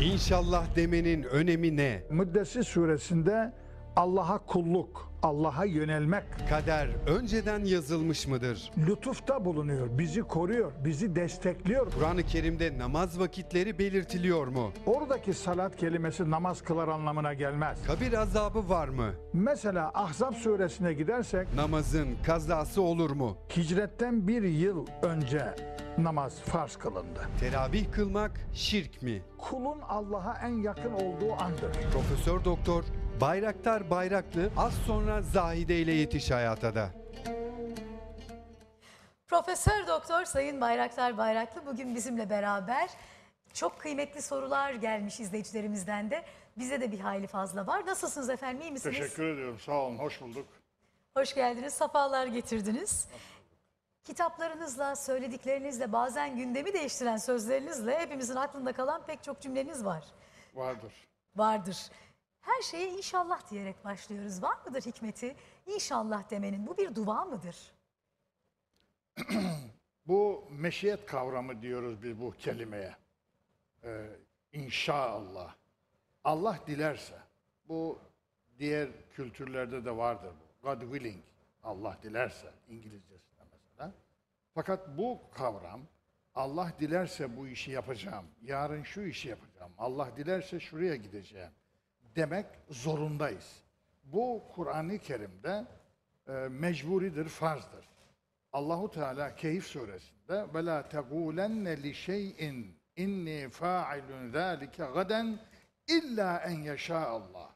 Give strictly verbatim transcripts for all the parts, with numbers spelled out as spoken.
İnşallah demenin önemi ne? Müddessir suresinde Allah'a kulluk, Allah'a yönelmek. Kader önceden yazılmış mıdır? Lütufta bulunuyor, bizi koruyor, bizi destekliyor. Kur'an-ı Kerim'de namaz vakitleri belirtiliyor mu? Oradaki salat kelimesi namaz kılar anlamına gelmez. Kabir azabı var mı? Mesela Ahzab suresine gidersek namazın kazası olur mu? Hicretten bir yıl önce namaz farz kılındı. Teravih kılmak şirk mi? Kulun Allah'a en yakın olduğu andır. Profesör Doktor Bayraktar Bayraklı az sonra Zahide ile Yetiş Hayata'da. Profesör Doktor Sayın Bayraktar Bayraklı bugün bizimle beraber. Çok kıymetli sorular gelmiş izleyicilerimizden de. Bize de bir hayli fazla var. Nasılsınız efendim, iyi misiniz? Teşekkür ediyorum, sağ olun, hoş bulduk. Hoş geldiniz, safalar getirdiniz. Kitaplarınızla, söylediklerinizle, bazen gündemi değiştiren sözlerinizle hepimizin aklında kalan pek çok cümleniz var. Vardır. Vardır. Her şeye inşallah diyerek başlıyoruz. Var mıdır hikmeti? İnşallah demenin bu bir dua mıdır? Bu meşiyet kavramı diyoruz biz bu kelimeye. Ee, inşallah. Allah dilerse. Bu diğer kültürlerde de vardır bu. God willing. Allah dilerse. İngilizcesinde mesela. Fakat bu kavram Allah dilerse bu işi yapacağım. Yarın şu işi yapacağım. Allah dilerse şuraya gideceğim demek zorundayız. Bu Kur'an-ı Kerim'de e, mecburidir, farzdır. Allahu Teala Kehf suresinde ve la tegulenne li şey'in inni fa'ilun zalike gaden illa en yaşa Allah.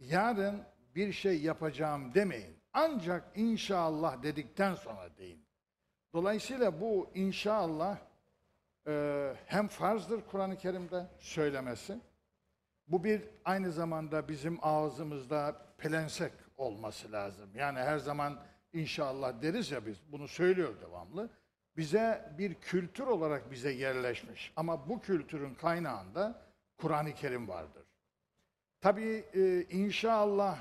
Yarın bir şey yapacağım demeyin. Ancak inşallah dedikten sonra deyin. Dolayısıyla bu inşallah e, hem farzdır Kur'an-ı Kerim'de söylemesi. Bu bir aynı zamanda bizim ağzımızda pelensek olması lazım. Yani her zaman inşallah deriz ya biz, bunu söylüyor devamlı. Bize bir kültür olarak bize yerleşmiş. Ama bu kültürün kaynağında Kur'an-ı Kerim vardır. Tabii e, inşallah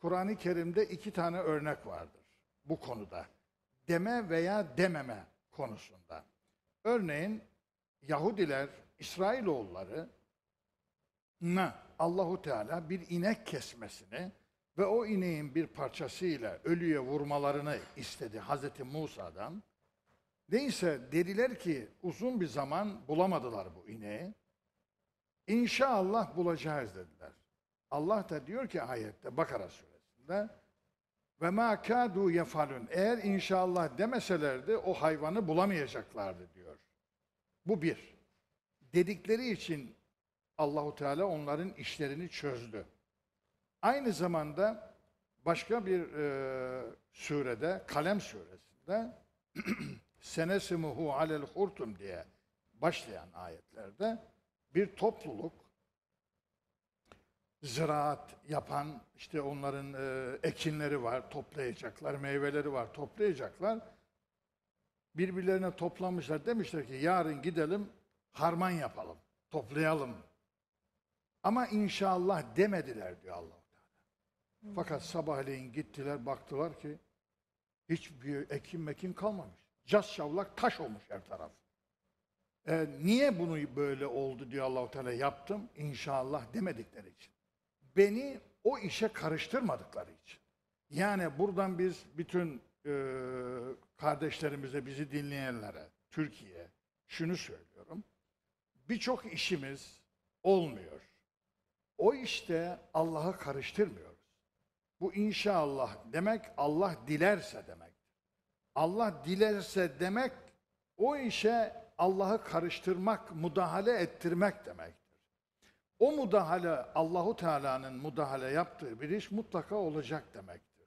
Kur'an-ı Kerim'de iki tane örnek vardır bu konuda. Deme veya dememe konusunda. Örneğin Yahudiler, İsrailoğulları ne? Allahu Teala bir inek kesmesini ve o ineğin bir parçasıyla ölüye vurmalarını istedi Hazreti Musa'dan. Neyse dediler ki uzun bir zaman bulamadılar bu ineği. İnşallah bulacağız dediler. Allah da diyor ki ayette Bakara suresinde ve ma kadu yefalun, eğer inşallah demeselerdi o hayvanı bulamayacaklardı diyor. Bu bir. Dedikleri için Allahu Teala onların işlerini çözdü. Aynı zamanda başka bir e, surede, Kalem suresinde senesmuhu alel hurtum diye başlayan ayetlerde bir topluluk ziraat yapan, işte onların e, ekinleri var, toplayacaklar, meyveleri var, toplayacaklar. Birbirlerine toplamışlar, demişler ki yarın gidelim harman yapalım, toplayalım. Ama inşallah demediler diyor Allah-u Teala. Fakat sabahleyin gittiler, baktılar ki hiçbir ekim mekim kalmamış. Caz şavlak taş olmuş her taraf. E, niye bunu böyle oldu diyor Allah-u Teala, yaptım inşallah demedikleri için. Beni o işe karıştırmadıkları için. Yani buradan biz bütün e, kardeşlerimize, bizi dinleyenlere, Türkiye, şunu söylüyorum. Birçok işimiz olmuyor. O işte Allah'ı karıştırmıyoruz. Bu inşallah demek Allah dilerse demek. Allah dilerse demek o işe Allah'ı karıştırmak, müdahale ettirmek demektir. O müdahale, Allahu Teala'nın müdahale yaptığı bir iş mutlaka olacak demektir.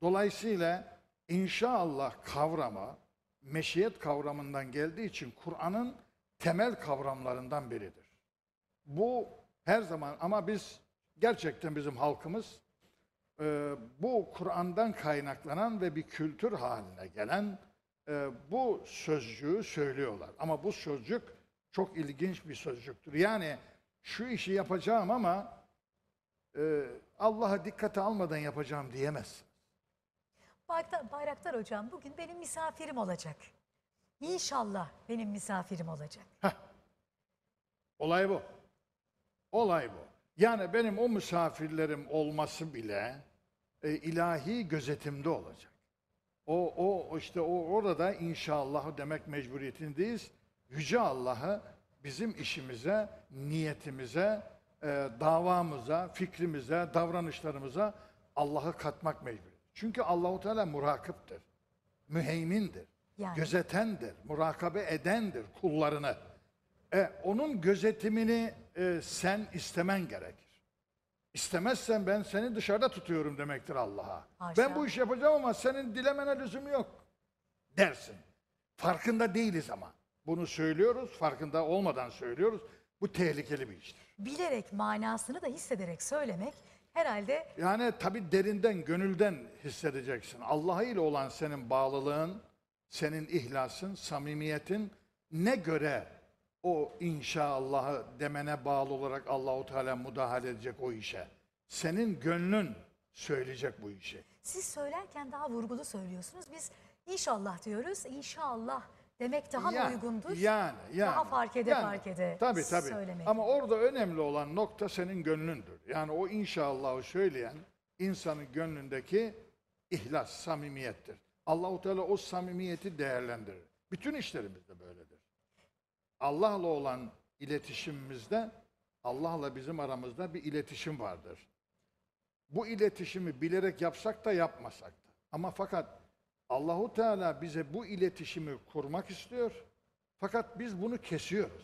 Dolayısıyla inşallah kavramı meşiyet kavramından geldiği için Kur'an'ın temel kavramlarından biridir. Bu her zaman, ama biz gerçekten bizim halkımız e, bu Kur'an'dan kaynaklanan ve bir kültür haline gelen e, bu sözcüğü söylüyorlar. Ama bu sözcük çok ilginç bir sözcüktür. Yani şu işi yapacağım ama e, Allah'a dikkate almadan yapacağım diyemezsin. Bayraktar, Bayraktar Hocam bugün benim misafirim olacak. İnşallah benim misafirim olacak. Heh. Olay bu. Olay bu. Yani benim o misafirlerim olması bile e, ilahi gözetimde olacak. O, o işte o orada inşallah demek mecburiyetindeyiz. Yüce Allah'ı bizim işimize, niyetimize, e, davamıza, fikrimize, davranışlarımıza Allah'ı katmak mecbur. Çünkü Allahu Teala murakiptir, müheymindir, yani gözetendir, murakabe edendir kullarını. E, onun gözetimini e, sen istemen gerekir. İstemezsen ben seni dışarıda tutuyorum demektir Allah'a. Ben bu işi yapacağım ama senin dilemene lüzum yok dersin. Farkında değiliz ama. Bunu söylüyoruz, farkında olmadan söylüyoruz. Bu tehlikeli bir iştir. Bilerek, manasını da hissederek söylemek herhalde... Yani tabii derinden, gönülden hissedeceksin. Allah'a ile olan senin bağlılığın, senin ihlasın, samimiyetin ne göre o inşallahı demene bağlı olarak Allahu Teala müdahale edecek o işe. Senin gönlün söyleyecek bu işi. Siz söylerken daha vurgulu söylüyorsunuz. Biz inşallah diyoruz, inşallah demek daha yani, uygundur. Yani, yani. Daha fark ede yani, fark ede tabii, tabii. söylemek. Ama orada önemli olan nokta senin gönlündür. Yani o inşallahı söyleyen insanın gönlündeki ihlas, samimiyettir. Allahu Teala o samimiyeti değerlendirir. Bütün işlerimizde böyledir. Allah'la olan iletişimimizde, Allah'la bizim aramızda bir iletişim vardır. Bu iletişimi bilerek yapsak da yapmasak da. Ama fakat Allahu Teala bize bu iletişimi kurmak istiyor. Fakat biz bunu kesiyoruz.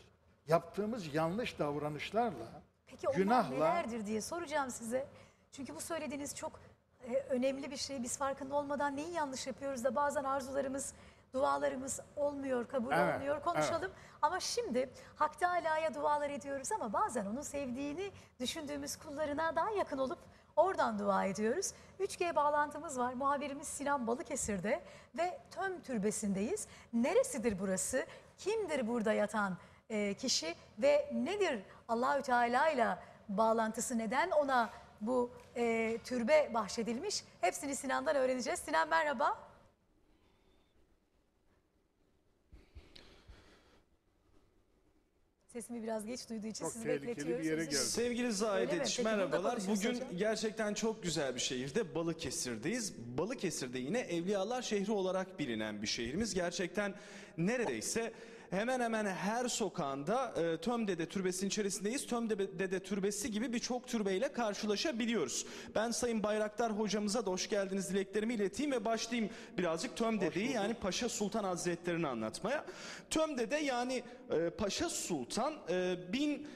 Yaptığımız yanlış davranışlarla, peki onlar günahla nelerdir diye soracağım size. Çünkü bu söylediğiniz çok e, önemli bir şey. Biz farkında olmadan neyi yanlış yapıyoruz da bazen arzularımız, dualarımız olmuyor, kabul evet, olmuyor. Konuşalım. Evet. Ama şimdi Hak Teala'ya dualar ediyoruz ama bazen onun sevdiğini düşündüğümüz kullarına daha yakın olup oradan dua ediyoruz. üç G bağlantımız var. Muhabirimiz Sinan Balıkesir'de ve Töm Türbesi'ndeyiz. Neresidir burası? Kimdir burada yatan kişi ve nedir Allahü Teala ile bağlantısı? Neden ona bu e, türbe bahşedilmiş? Hepsini Sinan'dan öğreneceğiz. Sinan merhaba. Sesimi biraz geç duyduğu için çok sizi bekletiyoruz. Bir yere sevgili Zahide Yetiş, merhabalar. Bugün hocam gerçekten çok güzel bir şehirde, Balıkesir'deyiz. Balıkesir'de yine Evliyalar şehri olarak bilinen bir şehrimiz. Gerçekten neredeyse hemen hemen her sokağında e, Töm Dede Türbesi'nin içerisindeyiz. Töm Dede Türbesi gibi birçok türbeyle karşılaşabiliyoruz. Ben Sayın Bayraktar hocamıza da hoş geldiniz dileklerimi ileteyim ve başlayayım birazcık Töm Dede'yi yani Paşa Sultan Hazretleri'ni anlatmaya. Töm Dede yani e, Paşa Sultan e, bin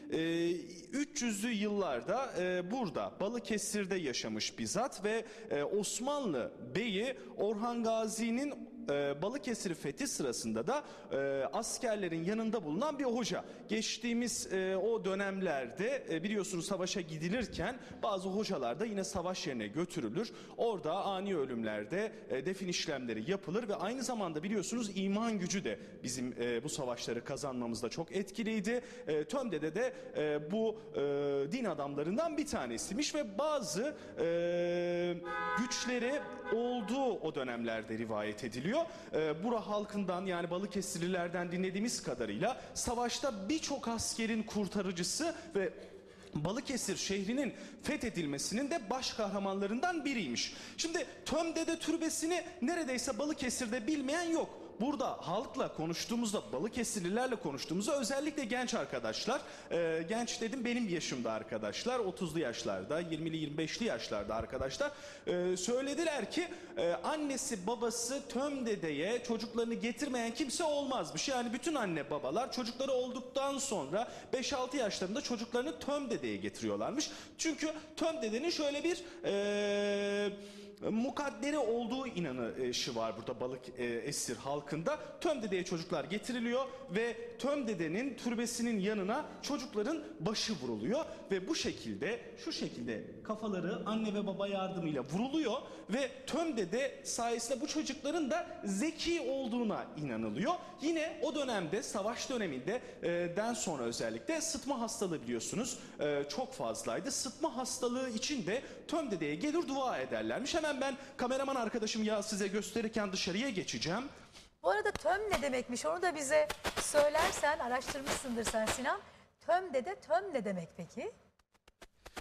üç yüzlü yıllarda e, burada Balıkesir'de yaşamış bir zat ve e, Osmanlı Bey'i Orhan Gazi'nin Balıkesir fethi sırasında da e, askerlerin yanında bulunan bir hoca. Geçtiğimiz e, o dönemlerde e, biliyorsunuz savaşa gidilirken bazı hocalar da yine savaş yerine götürülür. Orada ani ölümlerde e, defin işlemleri yapılır ve aynı zamanda biliyorsunuz iman gücü de bizim e, bu savaşları kazanmamızda çok etkiliydi. E, Töm Dede de e, bu e, din adamlarından bir tanesiymiş ve bazı e, güçleri olduğu o dönemlerde rivayet ediliyor. Bura halkından yani Balıkesirlilerden dinlediğimiz kadarıyla savaşta birçok askerin kurtarıcısı ve Balıkesir şehrinin fethedilmesinin de baş kahramanlarından biriymiş. Şimdi Töm Dede Türbesi'ni neredeyse Balıkesir'de bilmeyen yok. Burada halkla konuştuğumuzda, Balıkesirlilerle konuştuğumuzda özellikle genç arkadaşlar, e, genç dedim benim yaşımda arkadaşlar, otuzlu yaşlarda, yirmili yirmi beşli yaşlarda arkadaşlar e, söylediler ki e, annesi babası Töm Dede'ye çocuklarını getirmeyen kimse olmazmış. Yani bütün anne babalar çocukları olduktan sonra beş altı yaşlarında çocuklarını Töm Dede'ye getiriyorlarmış. Çünkü Töm Dede'nin şöyle bir... E, mukadderi olduğu inanışı var burada Balıkesir halkında. Töm Dede'ye çocuklar getiriliyor ve Töm Dede'nin türbesinin yanına çocukların başı vuruluyor ve bu şekilde şu şekilde kafaları anne ve baba yardımıyla vuruluyor ve Töm Dede sayesinde bu çocukların da zeki olduğuna inanılıyor. Yine o dönemde savaş döneminde e, den sonra özellikle sıtma hastalığı biliyorsunuz e, çok fazlaydı. Sıtma hastalığı için de Töm Dede'ye gelir dua ederlermiş. Hemen ben kameraman arkadaşım ya size gösterirken dışarıya geçeceğim. Bu arada töm ne demekmiş onu da bize söylersen, araştırmışsındır sen Sinan. Töm dede, töm ne demek peki?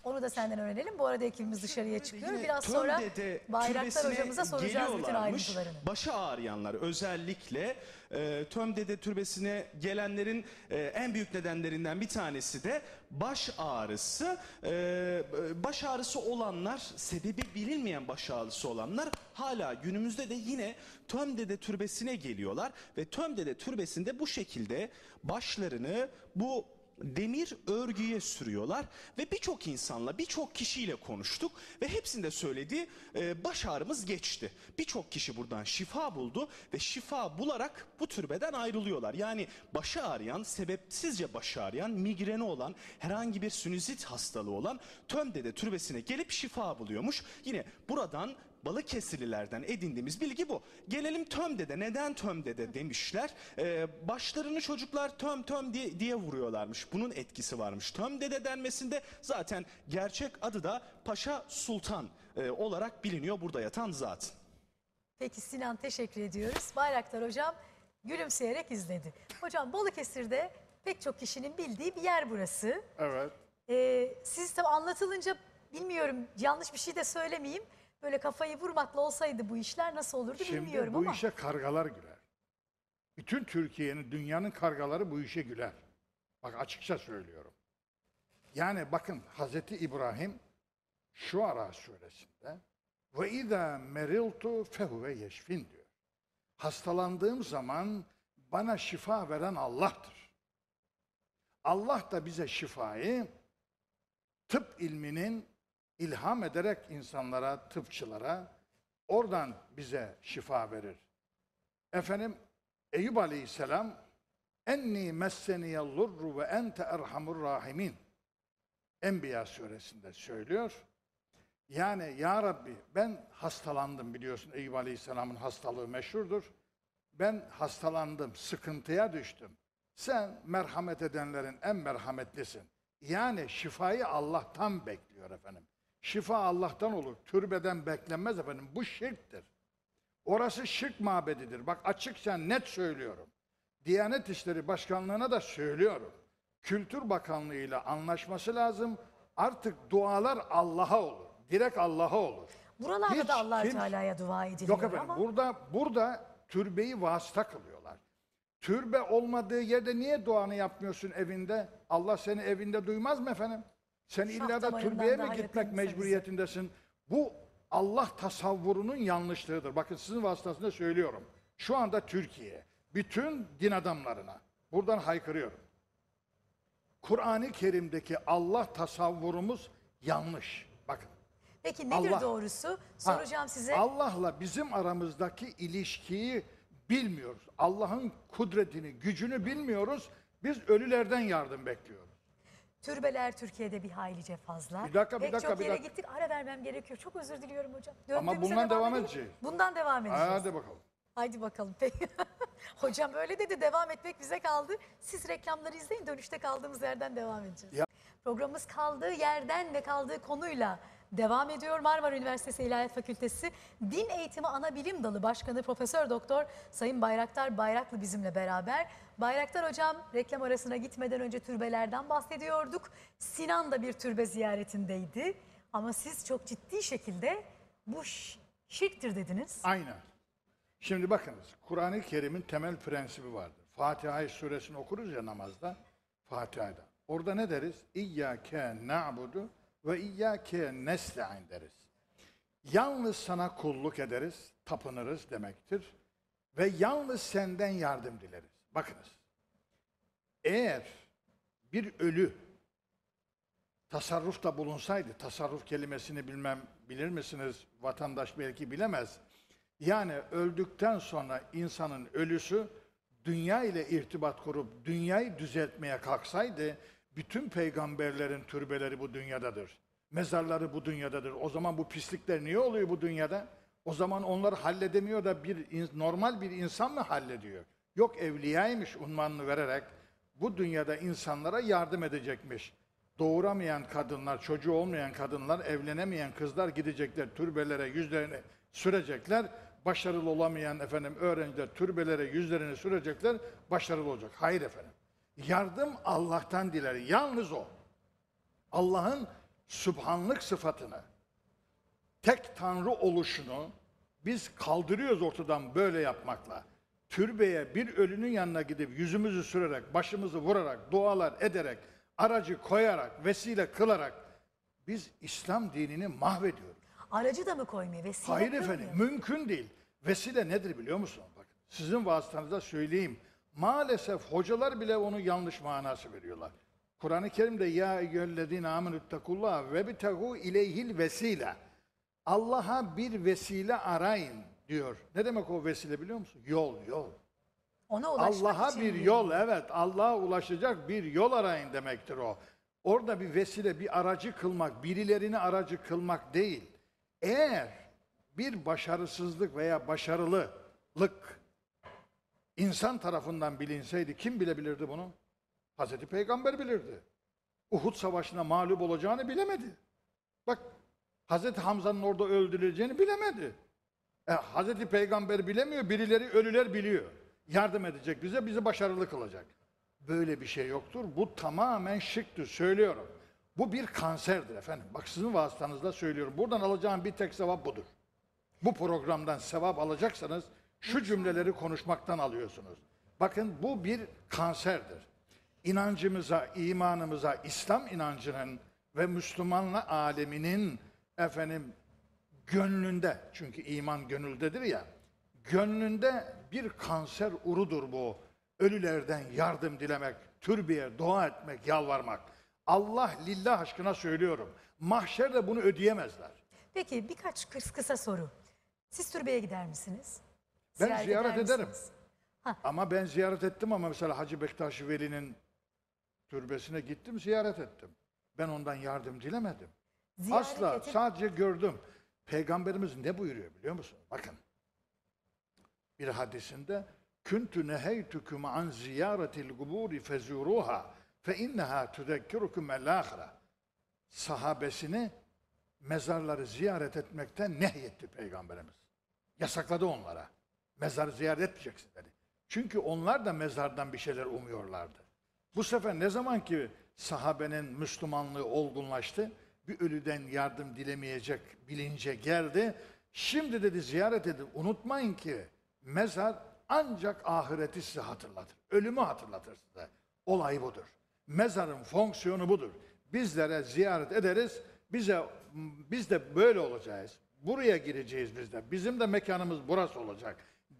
Onu da senden öğrenelim. Bu arada ekibimiz dışarıya çıkıyor. Biraz sonra Bayraktar hocamıza soracağız bütün ayrıntılarını. Başı ağrıyanlar özellikle e, Töm Dede Türbesi'ne gelenlerin e, en büyük nedenlerinden bir tanesi de baş ağrısı. E, baş ağrısı olanlar, sebebi bilinmeyen baş ağrısı olanlar hala günümüzde de yine Töm Dede Türbesi'ne geliyorlar. Ve Töm Dede Türbesi'nde bu şekilde başlarını bu demir örgüye sürüyorlar ve birçok insanla, birçok kişiyle konuştuk ve hepsinde söylediği e, baş ağrımız geçti. Birçok kişi buradan şifa buldu ve şifa bularak bu türbeden ayrılıyorlar. Yani başı ağrıyan, sebepsizce başı ağrıyan, migreni olan, herhangi bir sinüzit hastalığı olan Töm Dede Türbesi'ne gelip şifa buluyormuş. Yine buradan Balıkesirlilerden edindiğimiz bilgi bu. Gelelim Töm Dede. Neden Töm Dede demişler? Ee, başlarını çocuklar töm töm diye, diye vuruyorlarmış. Bunun etkisi varmış. Töm Dede denmesinde zaten gerçek adı da Paşa Sultan e, olarak biliniyor burada yatan zat. Peki Sinan, teşekkür ediyoruz. Bayraktar hocam gülümseyerek izledi. Hocam, Balıkesir'de pek çok kişinin bildiği bir yer burası. Evet. Ee, siz tabi anlatılınca bilmiyorum, yanlış bir şey de söylemeyeyim. Böyle kafayı vurmakla olsaydı bu işler nasıl olurdu şimdi bilmiyorum bu ama. Bu işe kargalar güler. Bütün Türkiye'nin, dünyanın kargaları bu işe güler. Bak, açıkça söylüyorum. Yani bakın, Hazreti İbrahim Şuara suresinde ve izâ meriltu fehuve yeşfin diyor. Hastalandığım zaman bana şifa veren Allah'tır. Allah da bize şifayı tıp ilminin İlham ederek insanlara, tıpçılara, oradan bize şifa verir. Efendim, Eyüp Aleyhisselam enni messeniyallurru ve ente erhamur rahimin Enbiya suresinde söylüyor. Yani ya Rabbi, ben hastalandım, biliyorsun Eyüp Aleyhisselam'ın hastalığı meşhurdur. Ben hastalandım, sıkıntıya düştüm. Sen merhamet edenlerin en merhametlisin. Yani şifayı Allah'tan bekliyor efendim. Şifa Allah'tan olur. Türbeden beklenmez efendim. Bu şirktir. Orası şirk mabedidir. Bak, açıkça net söylüyorum. Diyanet İşleri Başkanlığı'na da söylüyorum. Kültür Bakanlığı ile anlaşması lazım. Artık dualar Allah'a olur. Direkt Allah'a olur. Buralarda hiç, da Allah-u Teala'ya dua ediliyor. Yok efendim. Ama burada, burada türbeyi vasıta kılıyorlar. Türbe olmadığı yerde niye duanı yapmıyorsun evinde? Allah seni evinde duymaz mı efendim? Sen illa da türbeye mi gitmek mecburiyetindesin? Bu Allah tasavvurunun yanlışlığıdır. Bakın, sizin vasıtasında söylüyorum. Şu anda Türkiye, bütün din adamlarına buradan haykırıyorum. Kur'an-ı Kerim'deki Allah tasavvurumuz yanlış. Bakın. Peki nedir Allah, doğrusu? Soracağım ha, size. Allah'la bizim aramızdaki ilişkiyi bilmiyoruz. Allah'ın kudretini, gücünü bilmiyoruz. Biz ölülerden yardım bekliyoruz. Türbeler Türkiye'de bir haylice fazla. Bir dakika, bir dakika, Pek çok bir yere dakika. gittik. Ara vermem gerekiyor. Çok özür diliyorum hocam. Döndüğümüze Ama bundan devam, devam edeceğiz. Bundan devam edeceğiz. Hadi bakalım. Hadi bakalım. Hocam öyle dedi. Devam etmek bize kaldı. Siz reklamları izleyin. Dönüşte kaldığımız yerden devam edeceğiz. Ya. Programımız kaldığı yerden ve kaldığı konuyla devam ediyor. Marmara Üniversitesi İlahiyat Fakültesi Din Eğitimi Ana Bilim Dalı Başkanı Profesör Doktor Sayın Bayraktar Bayraklı bizimle beraber. Bayraktar hocam, reklam arasına gitmeden önce türbelerden bahsediyorduk. Sinan da bir türbe ziyaretindeydi. Ama siz çok ciddi şekilde bu şirktir dediniz. Aynen. Şimdi bakınız, Kur'an-ı Kerim'in temel prensibi vardır. Fatiha suresini okuruz ya namazda. Fatiha'da. Orada ne deriz? İyyâke na'budu ve iyyâke nesta'in deriz. Yalnız sana kulluk ederiz, tapınırız demektir. Ve yalnız senden yardım dileriz. Bakınız, eğer bir ölü tasarrufta bulunsaydı, tasarruf kelimesini bilmem bilir misiniz, vatandaş belki bilemez. Yani öldükten sonra insanın ölüsü dünya ile irtibat kurup dünyayı düzeltmeye kalksaydı, bütün peygamberlerin türbeleri bu dünyadadır. Mezarları bu dünyadadır. O zaman bu pislikler niye oluyor bu dünyada? O zaman onları halledemiyor da bir normal bir insan mı hallediyor? Yok, evliyaymış unvanını vererek bu dünyada insanlara yardım edecekmiş. Doğuramayan kadınlar, çocuğu olmayan kadınlar, evlenemeyen kızlar gidecekler türbelere, yüzlerini sürecekler. Başarılı olamayan efendim öğrenciler türbelere yüzlerini sürecekler, başarılı olacak. Hayır efendim. Yardım Allah'tan diler. Yalnız o. Allah'ın sübhanlık sıfatını, tek Tanrı oluşunu biz kaldırıyoruz ortadan böyle yapmakla. Türbeye bir ölünün yanına gidip yüzümüzü sürerek, başımızı vurarak, dualar ederek, aracı koyarak, vesile kılarak biz İslam dinini mahvediyoruz. Aracı da mı koymuyor? Vesile Hayır koymuyor. efendim, mümkün değil. Vesile nedir biliyor musun? Bak, sizin vasıtanızda söyleyeyim. Maalesef hocalar bile onu yanlış manası veriyorlar. Kur'an-ı Kerim'de ya eyyühellezine amenüttakullaha ve bitegu ileyhil vesile. Allah'a bir vesile arayın diyor. Ne demek o vesile biliyor musun? Yol, yol. Ona ulaşmak Allah'a bir yol, evet. Allah'a ulaşacak bir yol arayın demektir o. Orada bir vesile, bir aracı kılmak, birilerini aracı kılmak değil. Eğer bir başarısızlık veya başarılılık insan tarafından bilinseydi kim bilebilirdi bunu? Hazreti Peygamber bilirdi. Uhud Savaşı'na mağlup olacağını bilemedi. Bak, Hazreti Hamza'nın orada öldürüleceğini bilemedi. E, Hazreti Peygamber bilemiyor, birileri ölüler biliyor. Yardım edecek bize, bizi başarılı kılacak. Böyle bir şey yoktur. Bu tamamen şirktir, söylüyorum. Bu bir kanserdir efendim. Bak sizin vasıtanızla söylüyorum. Buradan alacağım bir tek sevap budur. Bu programdan sevap alacaksanız şu cümleleri konuşmaktan alıyorsunuz. Bakın bu bir kanserdir. İnancımıza, imanımıza, İslam inancının ve Müslümanla aleminin efendim gönlünde, çünkü iman gönüldedir ya, gönlünde bir kanser urudur bu. Ölülerden yardım dilemek, türbeye dua etmek, yalvarmak. Allah lillah aşkına söylüyorum. Mahşerde bunu ödeyemezler. Peki birkaç kısa soru. Siz türbeye gider misiniz? Ben ziyaret, ziyaret ederim. Ha. Ama ben ziyaret ettim ama mesela Hacı Bektaş-ı Veli'nin türbesine gittim, ziyaret ettim. Ben ondan yardım dilemedim. Ziyaret Asla, edin. sadece gördüm. Peygamberimiz ne buyuruyor biliyor musun? Bakın. Bir hadisinde Kuntu neheytukum an ziyaretil kuburi fezuruha fe inneha tuzekkirukum el-ahire. Sahabesini mezarları ziyaret etmekten nehyetti Peygamberimiz. Yasakladı onlara. Mezarı ziyaret etmeyeceksin dedi. Çünkü onlar da mezardan bir şeyler umuyorlardı. Bu sefer ne zaman ki sahabenin Müslümanlığı olgunlaştı, bir ölüden yardım dilemeyecek bilince geldi. Şimdi dedi ziyaret edin. Unutmayın ki mezar ancak ahireti size hatırlatır. Ölümü hatırlatır size. Olay budur. Mezarın fonksiyonu budur. Bizlere ziyaret ederiz. Bize, biz de böyle olacağız. Buraya gireceğiz biz de. Bizim de mekanımız burası olacak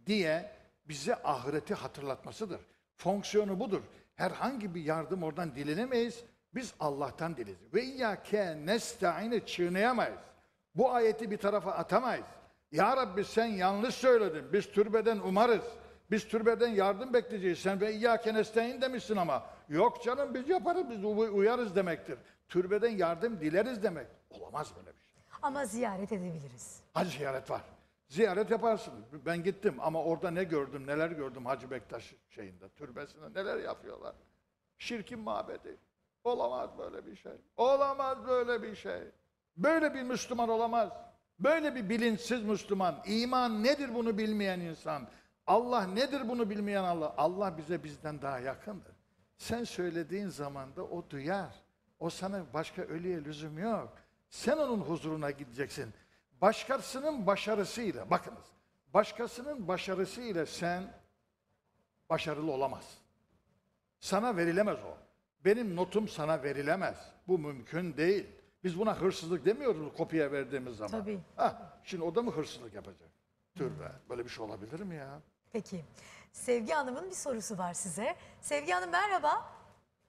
diye bize ahireti hatırlatmasıdır. Fonksiyonu budur. Herhangi bir yardım oradan dilenemeyiz. Biz Allah'tan dileriz. Ve iyyâke nestaîn'i çiğneyemeyiz. Bu ayeti bir tarafa atamayız. Ya Rabbi sen yanlış söyledin. Biz türbeden umarız. Biz türbeden yardım bekleyeceğiz. Sen ve iyyâke nestaîn demişsin ama. Yok canım biz yaparız, biz uyarız demektir. Türbeden yardım dileriz demek. Olamaz böyle bir şey. Ama ziyaret edebiliriz. Hacı ziyaret var. Ziyaret yaparsın. Ben gittim ama orada ne gördüm, neler gördüm Hacı Bektaş şeyinde, türbesinde neler yapıyorlar. Şirkin mabedi. Olamaz böyle bir şey. Olamaz böyle bir şey. Böyle bir Müslüman olamaz. Böyle bir bilinçsiz Müslüman. İman nedir bunu bilmeyen insan. Allah nedir bunu bilmeyen Allah. Allah bize bizden daha yakındır. Sen söylediğin zaman da o duyar. O sana başka ölüye lüzum yok. Sen onun huzuruna gideceksin. Başkasının başarısıyla, bakınız. Başkasının başarısıyla sen başarılı olamazsın. Sana verilemez o. Benim notum sana verilemez. Bu mümkün değil. Biz buna hırsızlık demiyoruz kopya verdiğimiz zaman. Tabii. Hah, şimdi o da mı hırsızlık yapacak? Türbe. Böyle bir şey olabilir mi ya? Peki. Sevgi Hanım'ın bir sorusu var size. Sevgi Hanım merhaba.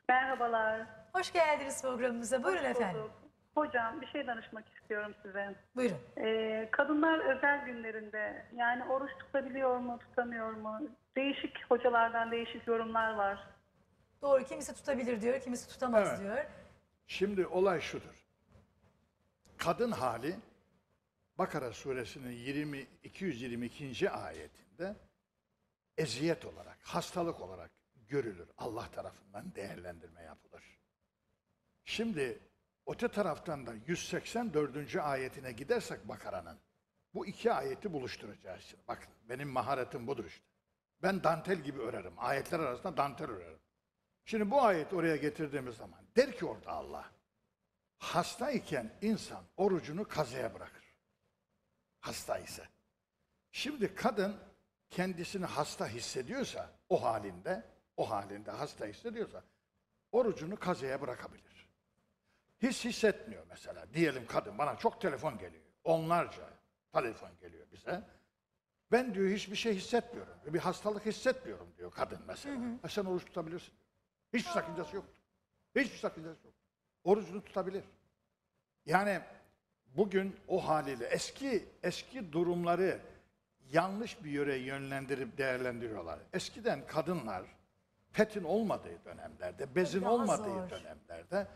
Merhabalar. Hoş geldiniz programımıza. Buyurun efendim. Hocam bir şey danışmak istiyorum size. Buyurun. Ee, kadınlar özel günlerinde yani oruç tutabiliyor mu, tutamıyor mu? Değişik hocalardan değişik yorumlar var. Doğru, kimisi tutabilir diyor, kimisi tutamaz evet. diyor. Şimdi olay şudur. Kadın hali Bakara suresinin iki yüz yirmi ikinci ayetinde eziyet olarak, hastalık olarak görülür. Allah tarafından değerlendirme yapılır. Şimdi öte taraftan da yüz seksen dördüncü ayetine gidersek Bakara'nın, bu iki ayeti buluşturacağız. Şimdi. Bakın benim maharetim budur işte. Ben dantel gibi örerim. Ayetler arasında dantel örerim. Şimdi bu ayet oraya getirdiğimiz zaman der ki orada Allah, hastayken insan orucunu kazaya bırakır. Hasta ise. Şimdi kadın kendisini hasta hissediyorsa, o halinde, o halinde hasta hissediyorsa orucunu kazaya bırakabilir. Hiç hissetmiyor mesela. Diyelim kadın, bana çok telefon geliyor. Onlarca telefon geliyor bize. Ben diyor hiçbir şey hissetmiyorum. Bir hastalık hissetmiyorum diyor kadın mesela. Hı hı. E sen oruç tutabilirsin. Hiçbir sakıncası yok. Hiçbir sakıncası yok. Orucunu tutabilir. Yani bugün o haliyle eski eski durumları yanlış bir yöre yönlendirip değerlendiriyorlar. Eskiden kadınlar petin olmadığı dönemlerde, bezin Biraz olmadığı zor. dönemlerde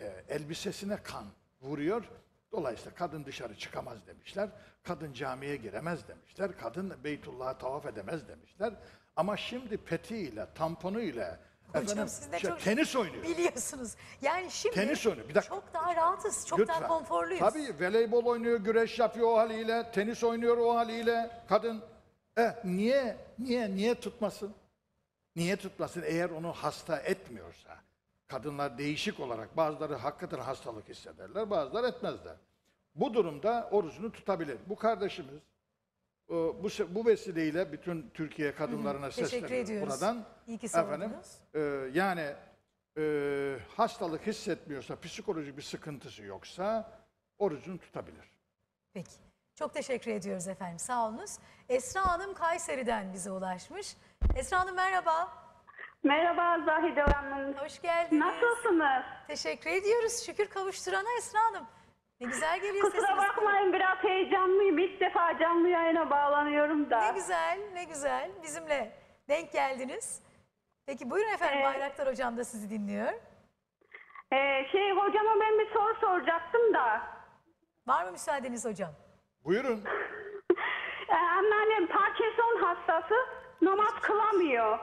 e, elbisesine kan vuruyor. Dolayısıyla kadın dışarı çıkamaz demişler. Kadın camiye giremez demişler. Kadın Beytullah'a tavaf edemez demişler. Ama şimdi petiyle, tamponuyla Hocam siz de şey, çok tenis oynuyor. Biliyorsunuz. Yani şimdi tenis oynuyor. Bir dakika. Çok daha rahatız, çok Lütfen. daha konforluyuz. Tabii voleybol oynuyor, güreş yapıyor o haliyle, tenis oynuyor o haliyle. Kadın eh, niye niye niye tutmasın? Niye tutmasın eğer onu hasta etmiyorsa? Kadınlar değişik olarak bazıları hakikaten hastalık hissederler, bazıları etmezler. Bu durumda orucunu tutabilir. Bu kardeşimiz bu bu vesileyle bütün Türkiye kadınlarına sesleniyorum buradan. İyi ki efendim, e, yani e, hastalık hissetmiyorsa, psikolojik bir sıkıntısı yoksa orucunu tutabilir. Peki. Çok teşekkür ediyoruz efendim. Sağ olunuz. Esra Hanım Kayseri'den bize ulaşmış. Esra Hanım merhaba. Merhaba Zahide Hanım. Hoş geldiniz. Nasılsınız? Teşekkür ediyoruz. Şükür kavuşturana Esra Hanım. Ne güzel geliyor sesiniz. Kusura bakmayın, biraz heyecanlıyım. İlk defa canlı yayına bağlanıyorum da. Ne güzel, ne güzel. Bizimle denk geldiniz. Peki buyurun efendim, ee, Bayraktar Hocam da sizi dinliyor. E, şey hocama ben bir soru soracaktım da. Var mı müsaadeniz hocam? Buyurun. ee, anneannem Parkinson hastası, namaz kılamıyor.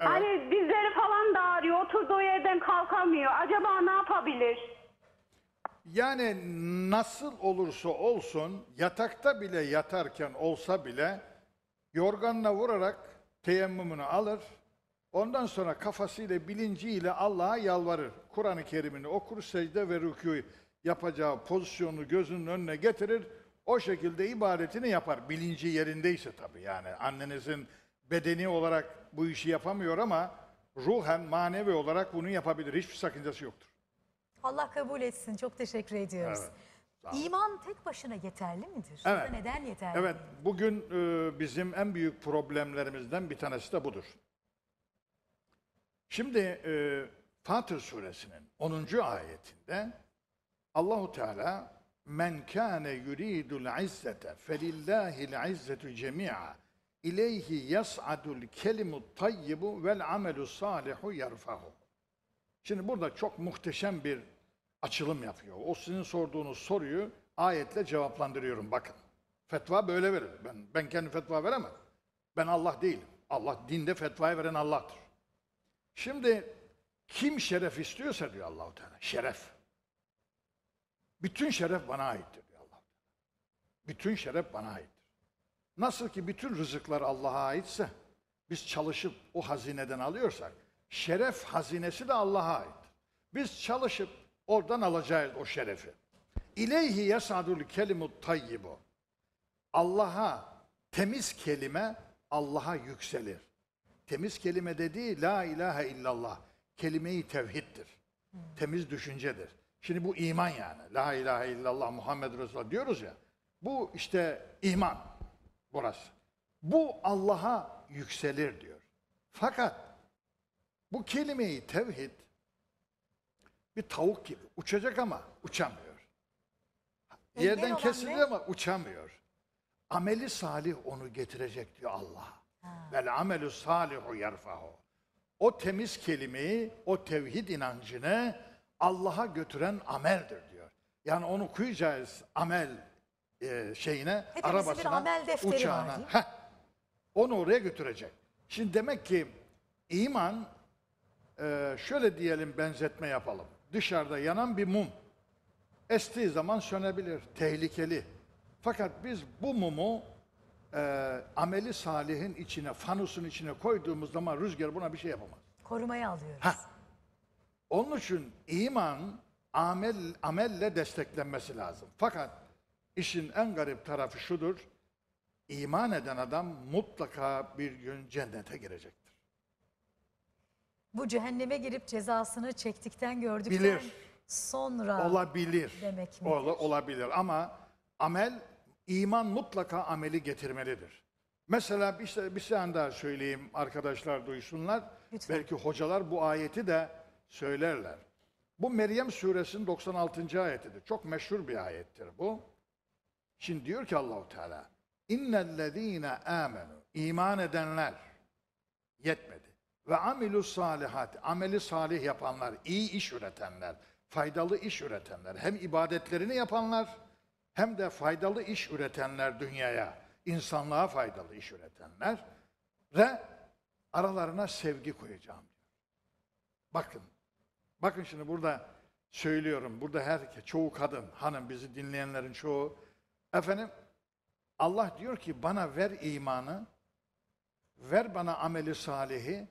Evet. Hani dizleri falan da ağrıyor, oturduğu yerden kalkamıyor. Acaba ne yapabilir? Yani nasıl olursa olsun, yatakta bile yatarken olsa bile yorganına vurarak teyemmümünü alır. Ondan sonra kafasıyla, bilinciyle Allah'a yalvarır. Kur'an-ı Kerim'ini okur, secde ve rükû yapacağı pozisyonu gözünün önüne getirir. O şekilde ibadetini yapar. Bilinci yerindeyse tabii yani. Annenizin bedeni olarak bu işi yapamıyor ama ruhen, manevi olarak bunu yapabilir. Hiçbir sakıncası yoktur. Allah kabul etsin. Çok teşekkür ediyoruz. Evet, İman tek başına yeterli midir? Evet. Neden yeterli? Evet. Bugün e, bizim en büyük problemlerimizden bir tanesi de budur. Şimdi e, Fatır Suresinin onuncu ayetinde Allahu Teala "Men kâne yuridul izzete felillâhil izzetu cemî'a ileyhi yas'adul kelimut tayyibu vel amelus sâlihu yerfahu." Şimdi burada çok muhteşem bir açılım yapıyor. O sizin sorduğunuz soruyu ayetle cevaplandırıyorum. Bakın, fetva böyle verilir. Ben, ben kendi fetva veremem. Ben Allah değilim. Allah dinde fetvayı veren Allah'tır. Şimdi kim şeref istiyorsa diyor Allah-u Teala, şeref. Bütün şeref bana aittir diyor Allah-u Teala. Bütün şeref bana aittir. Nasıl ki bütün rızıklar Allah'a aitse, biz çalışıp o hazineden alıyorsak, şeref hazinesi de Allah'a ait. Biz çalışıp oradan alacağız o şerefi. İleyhi yasadul kelimut tayyibu. Allah'a temiz kelime, Allah'a yükselir. Temiz kelime dediği la ilahe illallah. Kelime-i tevhiddir. Hmm. Temiz düşüncedir. Şimdi bu iman yani. La ilahe illallah Muhammed Resulullah diyoruz ya. Bu işte iman burası. Bu Allah'a yükselir diyor. Fakat bu kelime-i tevhid bir tavuk gibi uçacak ama uçamıyor. Engel Yerden kesiliyor ne? ama uçamıyor. Ameli salih onu getirecek diyor Allah. Vel amelu salihu yerfahu. O temiz kelimeyi, o tevhid inancını Allah'a götüren ameldir diyor. Yani onu koyacağız amel e, şeyine, Hepimizin arabasına, amel uçağına. Heh, onu oraya götürecek. Şimdi demek ki iman Ee, şöyle diyelim, benzetme yapalım. Dışarıda yanan bir mum. Estiği zaman sönebilir. Tehlikeli. Fakat biz bu mumu e, ameli salihin içine, fanusun içine koyduğumuz zaman rüzgar buna bir şey yapamaz. Korumaya alıyoruz. Ha. Onun için iman amel, amelle desteklenmesi lazım. Fakat işin en garip tarafı şudur. İman eden adam mutlaka bir gün cennete girecektir. Bu cehenneme girip cezasını çektikten gördükten Bilir. sonra olabilir. demek mi? Ola, olabilir ama amel, iman mutlaka ameli getirmelidir. Mesela bir, bir saniye daha söyleyeyim, arkadaşlar duysunlar. Lütfen. Belki hocalar bu ayeti de söylerler. Bu Meryem suresinin doksan altıncı ayetidir. Çok meşhur bir ayettir bu. Şimdi diyor ki Allahu Teala, İnnellezîne âmenû, iman edenler yetmedi. Ve amilus salihâti, ameli salih yapanlar, iyi iş üretenler, faydalı iş üretenler, hem ibadetlerini yapanlar hem de faydalı iş üretenler, dünyaya, insanlığa faydalı iş üretenler ve aralarına sevgi koyacağım. Bakın, bakın şimdi burada söylüyorum, burada herkes, çoğu kadın, hanım, bizi dinleyenlerin çoğu, efendim, Allah diyor ki bana ver imanı, ver bana ameli salihi,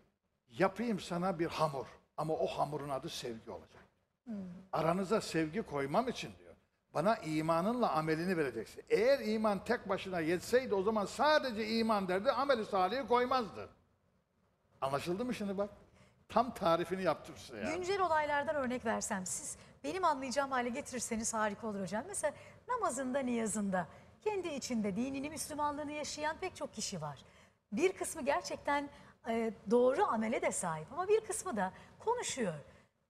yapayım sana bir hamur. Ama o hamurun adı sevgi olacak. Hmm. Aranıza sevgi koymam için diyor, bana imanınla amelini vereceksin. Eğer iman tek başına yetseydi o zaman sadece iman derdi, ameli salihi koymazdı. Anlaşıldı mı şimdi bak? Tam tarifini yaptım size ya. Güncel olaylardan örnek versem, siz benim anlayacağım hale getirirseniz harika olur hocam. Mesela namazında, niyazında, kendi içinde dinini, Müslümanlığını yaşayan pek çok kişi var. Bir kısmı gerçekten e, doğru amele de sahip ama bir kısmı da konuşuyor.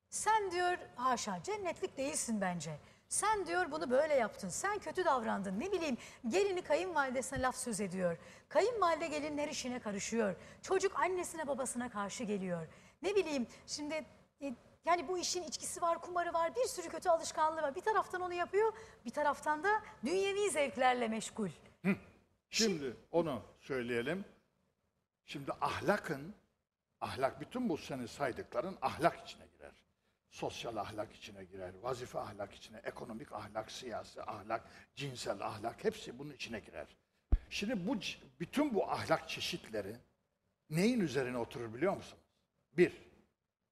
Sen diyor haşa cennetlik değilsin bence. Sen diyor bunu böyle yaptın, sen kötü davrandın, ne bileyim gelini kayınvalidesine laf söz ediyor. Kayınvalide gelinler işine karışıyor. Çocuk annesine babasına karşı geliyor. Ne bileyim şimdi e, yani bu işin içkisi var, kumarı var, bir sürü kötü alışkanlığı var. Bir taraftan onu yapıyor, bir taraftan da dünyevi zevklerle meşgul. Hı. Şimdi, Şimdi onu söyleyelim. Şimdi ahlakın, ahlak bütün bu seni saydıkların ahlak içine girer. Sosyal ahlak içine girer, vazife ahlak içine, ekonomik ahlak, siyasi ahlak, cinsel ahlak, hepsi bunun içine girer. Şimdi bu bütün bu ahlak çeşitleri neyin üzerine oturur biliyor musun? Bir,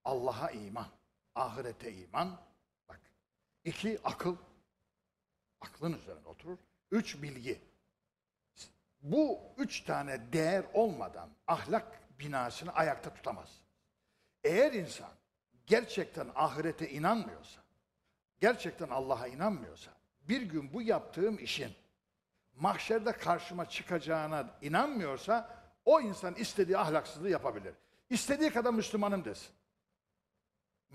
Allah'a iman, ahirete iman, bak. İki, akıl, aklın üzerine oturur. Üç, bilgi. Bu üç tane değer olmadan ahlak binasını ayakta tutamaz. Eğer insan gerçekten ahirete inanmıyorsa, gerçekten Allah'a inanmıyorsa, bir gün bu yaptığım işin mahşerde karşıma çıkacağına inanmıyorsa, o insan istediği ahlaksızlığı yapabilir. İstediği kadar Müslümanım desin.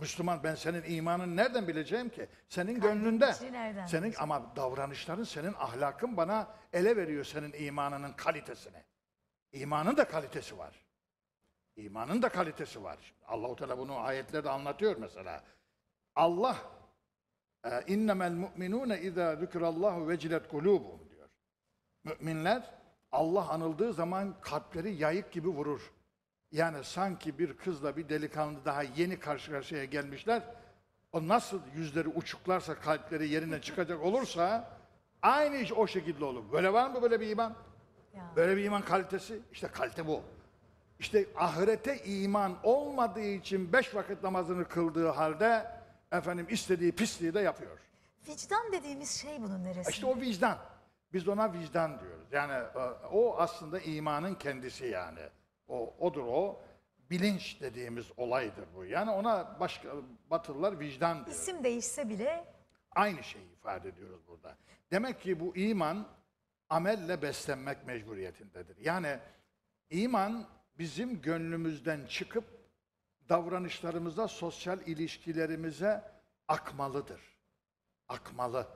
Müslüman, ben senin imanını nereden bileceğim ki? Senin gönlünde. Senin ama davranışların, senin ahlakın bana ele veriyor senin imanının kalitesini. İmanın da kalitesi var. İmanın da kalitesi var. Allah-u Teala bunu ayetlerde anlatıyor mesela. Allah innemel mu'minune izâ zükürallahu vecilet kulûbuhum diyor. Müminler Allah anıldığı zaman kalpleri yayık gibi vurur. Yani sanki bir kızla bir delikanlı daha yeni karşı karşıya gelmişler. O nasıl yüzleri uçuklarsa, kalpleri yerine çıkacak olursa aynı iş o şekilde olur. Böyle var mı böyle bir iman? Ya. Böyle bir iman kalitesi? İşte kalite bu. İşte ahirete iman olmadığı için beş vakit namazını kıldığı halde efendim istediği pisliği de yapıyor. Vicdan dediğimiz şey bunun neresi? İşte o vicdan. Biz ona vicdan diyoruz. Yani o aslında imanın kendisi yani. O, odur o. Bilinç dediğimiz olaydır bu. Yani ona başka Batılılar vicdan diyor. İsim değişse bile aynı şeyi ifade ediyoruz burada. Demek ki bu iman amelle beslenmek mecburiyetindedir. Yani iman bizim gönlümüzden çıkıp davranışlarımıza, sosyal ilişkilerimize akmalıdır. Akmalı.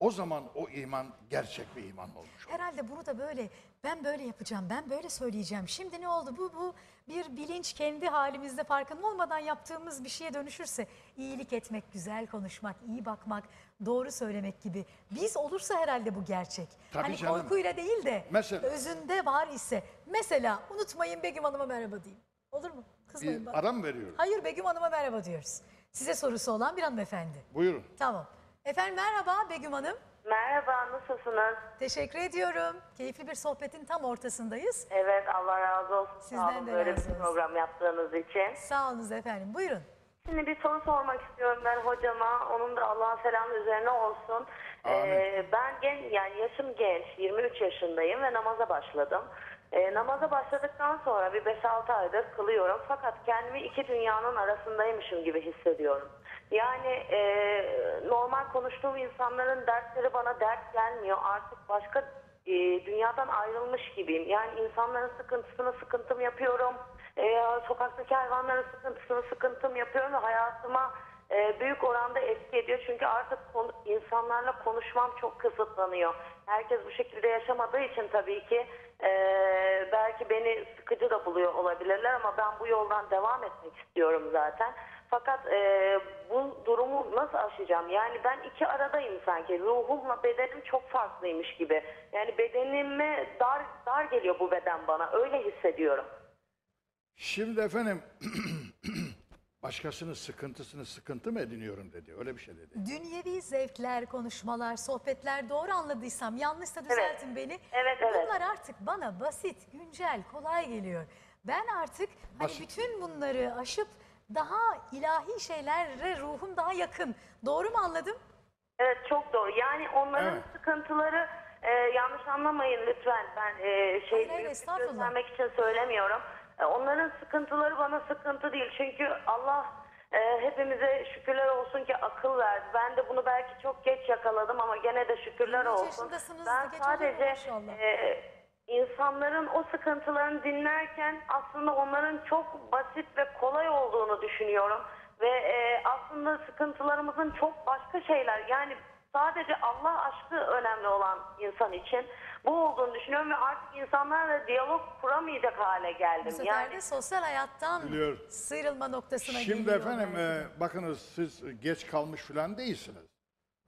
O zaman o iman gerçek bir iman olmuş olur. Herhalde bunu da böyle, ben böyle yapacağım, ben böyle söyleyeceğim. Şimdi ne oldu? Bu, bu bir bilinç, kendi halimizde farkında olmadan yaptığımız bir şeye dönüşürse, iyilik etmek, güzel konuşmak, iyi bakmak, doğru söylemek gibi. Biz olursa herhalde bu gerçek. Tabii hani canım. Korkuyla değil de mesela, özünde var ise, mesela unutmayın Begüm Hanım'a merhaba diyeyim. Olur mu? Kızmayın bana. Ara mı veriyoruz? Hayır, Begüm Hanım'a merhaba diyoruz. Size sorusu olan bir hanımefendi. Buyurun. Tamam. Efendim merhaba Begüm Hanım. Merhaba, nasılsınız? Teşekkür ediyorum. Keyifli bir sohbetin tam ortasındayız. Evet, Allah razı olsun. Sizden sağ olun, de böyle bir program yaptığınız için. Sağ olunuz efendim, buyurun. Şimdi bir soru sormak istiyorum ben hocama. Onun da Allah'ın selamı üzerine olsun. Ee, ben genç, yani yaşım genç, yirmi üç yaşındayım ve namaza başladım. Ee, namaza başladıktan sonra bir beş altı aydır kılıyorum. Fakat kendimi iki dünyanın arasındaymışım gibi hissediyorum. Yani e, normal konuştuğum insanların dertleri bana dert gelmiyor. Artık başka e, dünyadan ayrılmış gibiyim. Yani insanların sıkıntısını sıkıntım yapıyorum. E, sokaktaki hayvanların sıkıntısını sıkıntım yapıyorum ve hayatıma e, büyük oranda etki ediyor. Çünkü artık konu, insanlarla konuşmam çok kısıtlanıyor. Herkes bu şekilde yaşamadığı için tabii ki e, belki beni sıkıcı da buluyor olabilirler ama ben bu yoldan devam etmek istiyorum zaten. Fakat e, bu durumu nasıl aşacağım? Yani ben iki aradayım sanki. Ruhumla bedenim çok farklıymış gibi. Yani bedenime dar, dar geliyor bu beden bana. Öyle hissediyorum. Şimdi efendim başkasının sıkıntısını sıkıntı mı ediniyorum dedi. Öyle bir şey dedi. Dünyevi zevkler, konuşmalar, sohbetler, doğru anladıysam yanlışsa düzeltin evet. beni. Evet, evet. Bunlar artık bana basit, güncel, kolay geliyor. Ben artık hani bütün bunları aşıp daha ilahi şeylere ruhum daha yakın. Doğru mu anladım? Evet, çok doğru. Yani onların evet. sıkıntıları e, yanlış anlamayın lütfen. Ben e, şey hayır, hayır, göstermek için söylemiyorum. E, onların sıkıntıları bana sıkıntı değil. Çünkü Allah e, hepimize şükürler olsun ki akıl verdi. Ben de bunu belki çok geç yakaladım ama gene de şükürler olsun. Ben sadece e, İnsanların o sıkıntılarını dinlerken aslında onların çok basit ve kolay olduğunu düşünüyorum. Ve e, aslında sıkıntılarımızın çok başka şeyler, yani sadece Allah aşkı önemli olan insan için bu olduğunu düşünüyorum. Ve artık insanlarla diyalog kuramayacak hale geldim. Bu sefer yani, de sosyal hayattan biliyorum. sıyrılma noktasına geliyor. Şimdi efendim e, bakınız siz geç kalmış falan değilsiniz.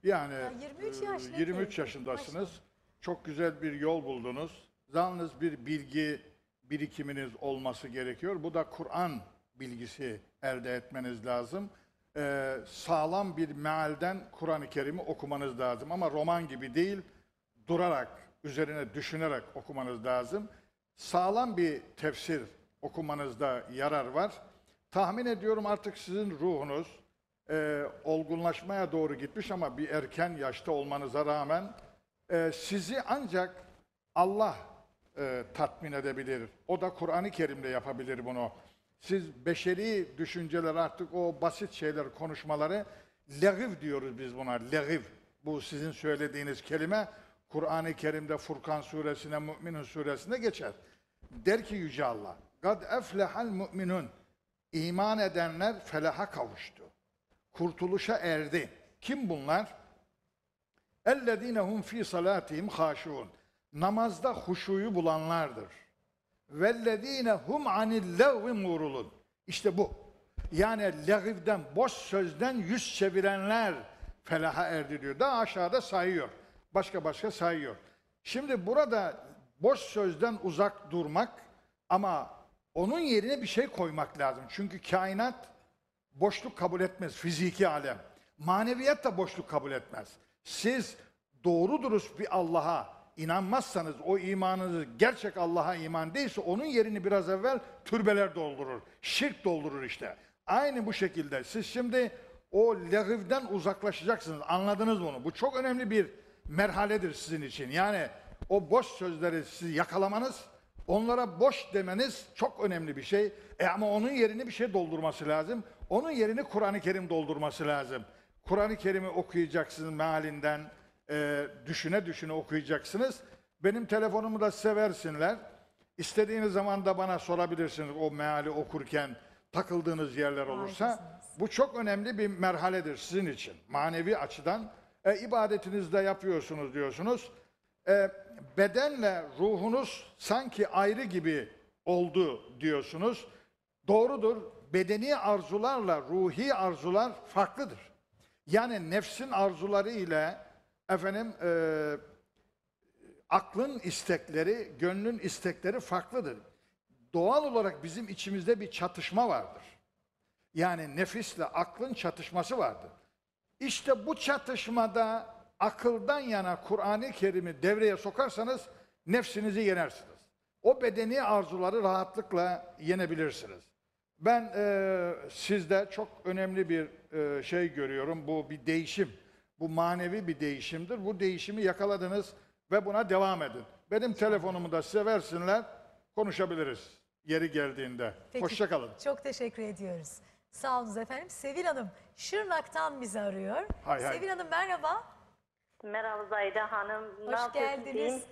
Yani ya yirmi üç, yaş, yirmi üç yaşındasınız. Başka. Çok güzel bir yol buldunuz. Yalnız bir bilgi birikiminiz olması gerekiyor. Bu da Kur'an bilgisi elde etmeniz lazım. Ee, sağlam bir mealden Kur'an-ı Kerim'i okumanız lazım. Ama roman gibi değil, durarak, üzerine düşünerek okumanız lazım. Sağlam bir tefsir okumanızda yarar var. Tahmin ediyorum artık sizin ruhunuz e, olgunlaşmaya doğru gitmiş ama bir erken yaşta olmanıza rağmen e, sizi ancak Allah E, tatmin edebilir. O da Kur'an-ı Kerim'de yapabilir bunu. Siz beşeri düşünceler, artık o basit şeyler, konuşmaları, legiv diyoruz biz buna, legiv. Bu sizin söylediğiniz kelime Kur'an-ı Kerim'de Furkan suresine, Müminun suresinde geçer. Der ki Yüce Allah, "Kad eflehal müminun." İman edenler felaha kavuştu. Kurtuluşa erdi. Kim bunlar? "Ellezinehum fi salatihim haşiun." Namazda huşuyu bulanlardır. Vellezine hum anil lagvi murulun. İşte bu. Yani lagivden, boş sözden yüz çevirenler felaha erdi diyor. Daha aşağıda sayıyor. Başka başka sayıyor. Şimdi burada boş sözden uzak durmak ama onun yerine bir şey koymak lazım. Çünkü kainat boşluk kabul etmez. Fiziki alem. Maneviyat da boşluk kabul etmez. Siz doğru dürüst bir Allah'a İnanmazsanız, o imanınız gerçek Allah'a iman değilse, onun yerini biraz evvel türbeler doldurur. Şirk doldurur işte. Aynı bu şekilde siz şimdi o lagivden uzaklaşacaksınız. Anladınız bunu. Bu çok önemli bir merhaledir sizin için. Yani o boş sözleri siz yakalamanız, onlara boş demeniz çok önemli bir şey. E ama onun yerini bir şey doldurması lazım. Onun yerini Kur'an-ı Kerim doldurması lazım. Kur'an-ı Kerim'i okuyacaksınız mealinden. E, düşüne düşüne okuyacaksınız. Benim telefonumu da size versinler. İstediğiniz zaman da bana sorabilirsiniz o meali okurken takıldığınız yerler olursa. Bu çok önemli bir merhaledir sizin için. Manevi açıdan e, ibadetinizde yapıyorsunuz diyorsunuz. E, bedenle ruhunuz sanki ayrı gibi oldu diyorsunuz. Doğrudur. Bedeni arzularla ruhi arzular farklıdır. Yani nefsin arzuları ile Efendim, e, aklın istekleri, gönlün istekleri farklıdır. Doğal olarak bizim içimizde bir çatışma vardır. Yani nefisle aklın çatışması vardır. İşte bu çatışmada akıldan yana Kur'an-ı Kerim'i devreye sokarsanız nefsinizi yenersiniz. O bedeni arzuları rahatlıkla yenebilirsiniz. Ben e, sizde çok önemli bir e, şey görüyorum. Bu bir değişim. Bu manevi bir değişimdir. Bu değişimi yakaladınız ve buna devam edin. Benim telefonumu da size versinler. Konuşabiliriz yeri geldiğinde. Peki, hoşça kalın. Çok teşekkür ediyoruz. Sağ olun efendim. Sevil Hanım Şırnak'tan bizi arıyor. Hay hay. Sevil Hanım merhaba. Merhaba Zahide Hanım. Hoş geldiniz.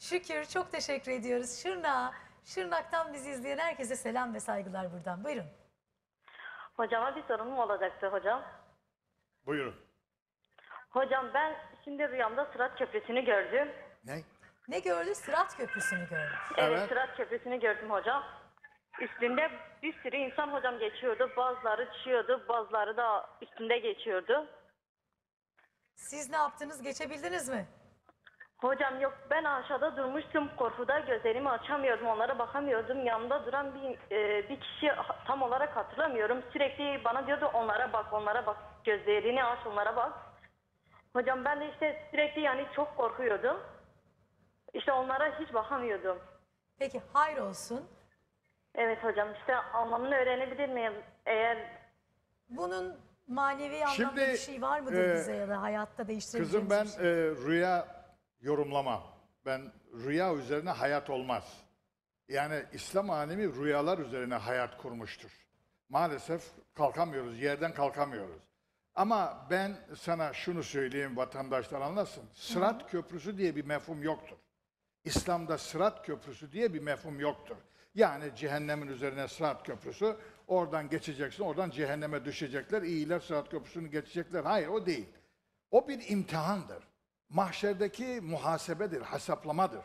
Şükür, çok teşekkür ediyoruz. Şırnak, Şırnak'tan bizi izleyen herkese selam ve saygılar buradan. Buyurun. Hocama bir sorunum olacaktı hocam. Buyurun. Hocam ben şimdi rüyamda Sırat Köprüsü'nü gördüm. Ne? Ne gördü? Sırat Köprüsü'nü gördüm. Evet, evet, Sırat Köprüsü'nü gördüm hocam. Üstünde bir sürü insan hocam geçiyordu. Bazıları çıkıyordu, bazıları da üstünde geçiyordu. Siz ne yaptınız? Geçebildiniz mi? Hocam yok, ben aşağıda durmuştum. Korkuda gözlerimi açamıyordum, onlara bakamıyordum. Yanımda duran bir, e, bir kişi, tam olarak hatırlamıyorum. Sürekli bana diyordu onlara bak, onlara bak. Gözlerini aç, onlara bak. Hocam ben de işte sürekli yani çok korkuyordum. İşte onlara hiç bakamıyordum. Peki, hayır olsun. Evet hocam, işte anlamını öğrenebilir miyim? Eğer bunun manevi anlamda bir şey var mıdır e, bize ya da hayatta değiştirebileceğimiz bir şey? Kızım ben e, rüya yorumlama. Ben rüya üzerine hayat olmaz. Yani İslam alemi rüyalar üzerine hayat kurmuştur. Maalesef kalkamıyoruz, yerden kalkamıyoruz. Ama ben sana şunu söyleyeyim, vatandaşlar anlasın. Sırat Hı -hı. köprüsü diye bir mefhum yoktur. İslam'da sırat köprüsü diye bir mefhum yoktur. Yani cehennemin üzerine sırat köprüsü, oradan geçeceksin, oradan cehenneme düşecekler, iyiler sırat köprüsünü geçecekler. Hayır, o değil. O bir imtihandır. Mahşerdeki muhasebedir, hesaplamadır.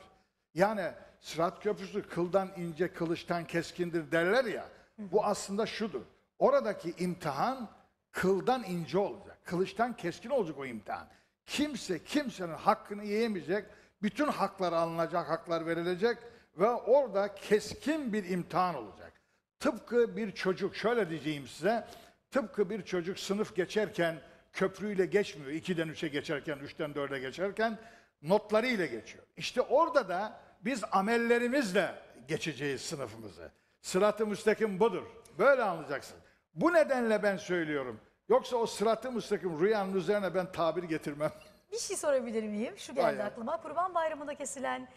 Yani sırat köprüsü kıldan ince, kılıçtan keskindir derler ya, bu aslında şudur. Oradaki imtihan kıldan ince olacak, kılıçtan keskin olacak o imtihan. Kimse kimsenin hakkını yiyemeyecek, bütün haklar alınacak, haklar verilecek ve orada keskin bir imtihan olacak. Tıpkı bir çocuk, şöyle diyeceğim size, tıpkı bir çocuk sınıf geçerken köprüyle geçmiyor, ikiden üçe geçerken, üçten dörde geçerken notlarıyla geçiyor. İşte orada da biz amellerimizle geçeceğiz sınıfımızı. Sırat-ı müstakim budur, böyle anlayacaksın. Bu nedenle ben söylüyorum, yoksa o sırat-ı müstakim rüyanın üzerine ben tabir getirmem. Bir şey sorabilir miyim? Şu geldi Aynen. aklıma, Kurban Bayramı'nda kesilen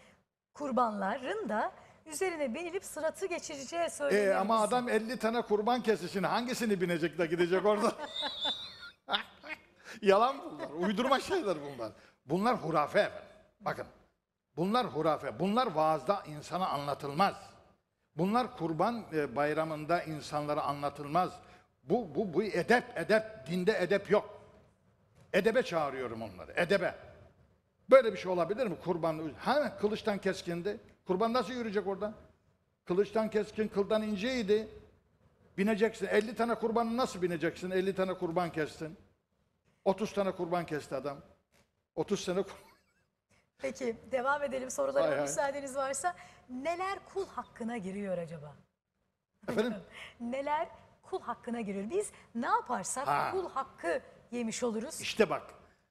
kurbanların da üzerine binilip sıratı geçireceği söyleniyor. E, ama adam elli tane kurban kesişini hangisini binecek de gidecek orada? Yalan bunlar, uydurma şeyler bunlar. Bunlar hurafe efendim. Bakın, bunlar hurafe, bunlar vaazda insana anlatılmaz. Bunlar kurban bayramında insanlara anlatılmaz. Bu, bu, bu edep, edep, dinde edep yok. Edebe çağırıyorum onları, edebe. Böyle bir şey olabilir mi? Kurban, ha, kılıçtan keskindi. Kurban nasıl yürüyecek orada? Kılıçtan keskin, kıldan inceydi. Bineceksin, elli tane kurbanı nasıl bineceksin? elli tane kurban kestin. otuz tane kurban kesti adam. otuz sene kurban. Peki, devam edelim sorulara müsaadeniz varsa. Neler kul hakkına giriyor acaba? Efendim? Neler kul hakkına giriyor? Biz ne yaparsak ha. kul hakkı yemiş oluruz. İşte bak.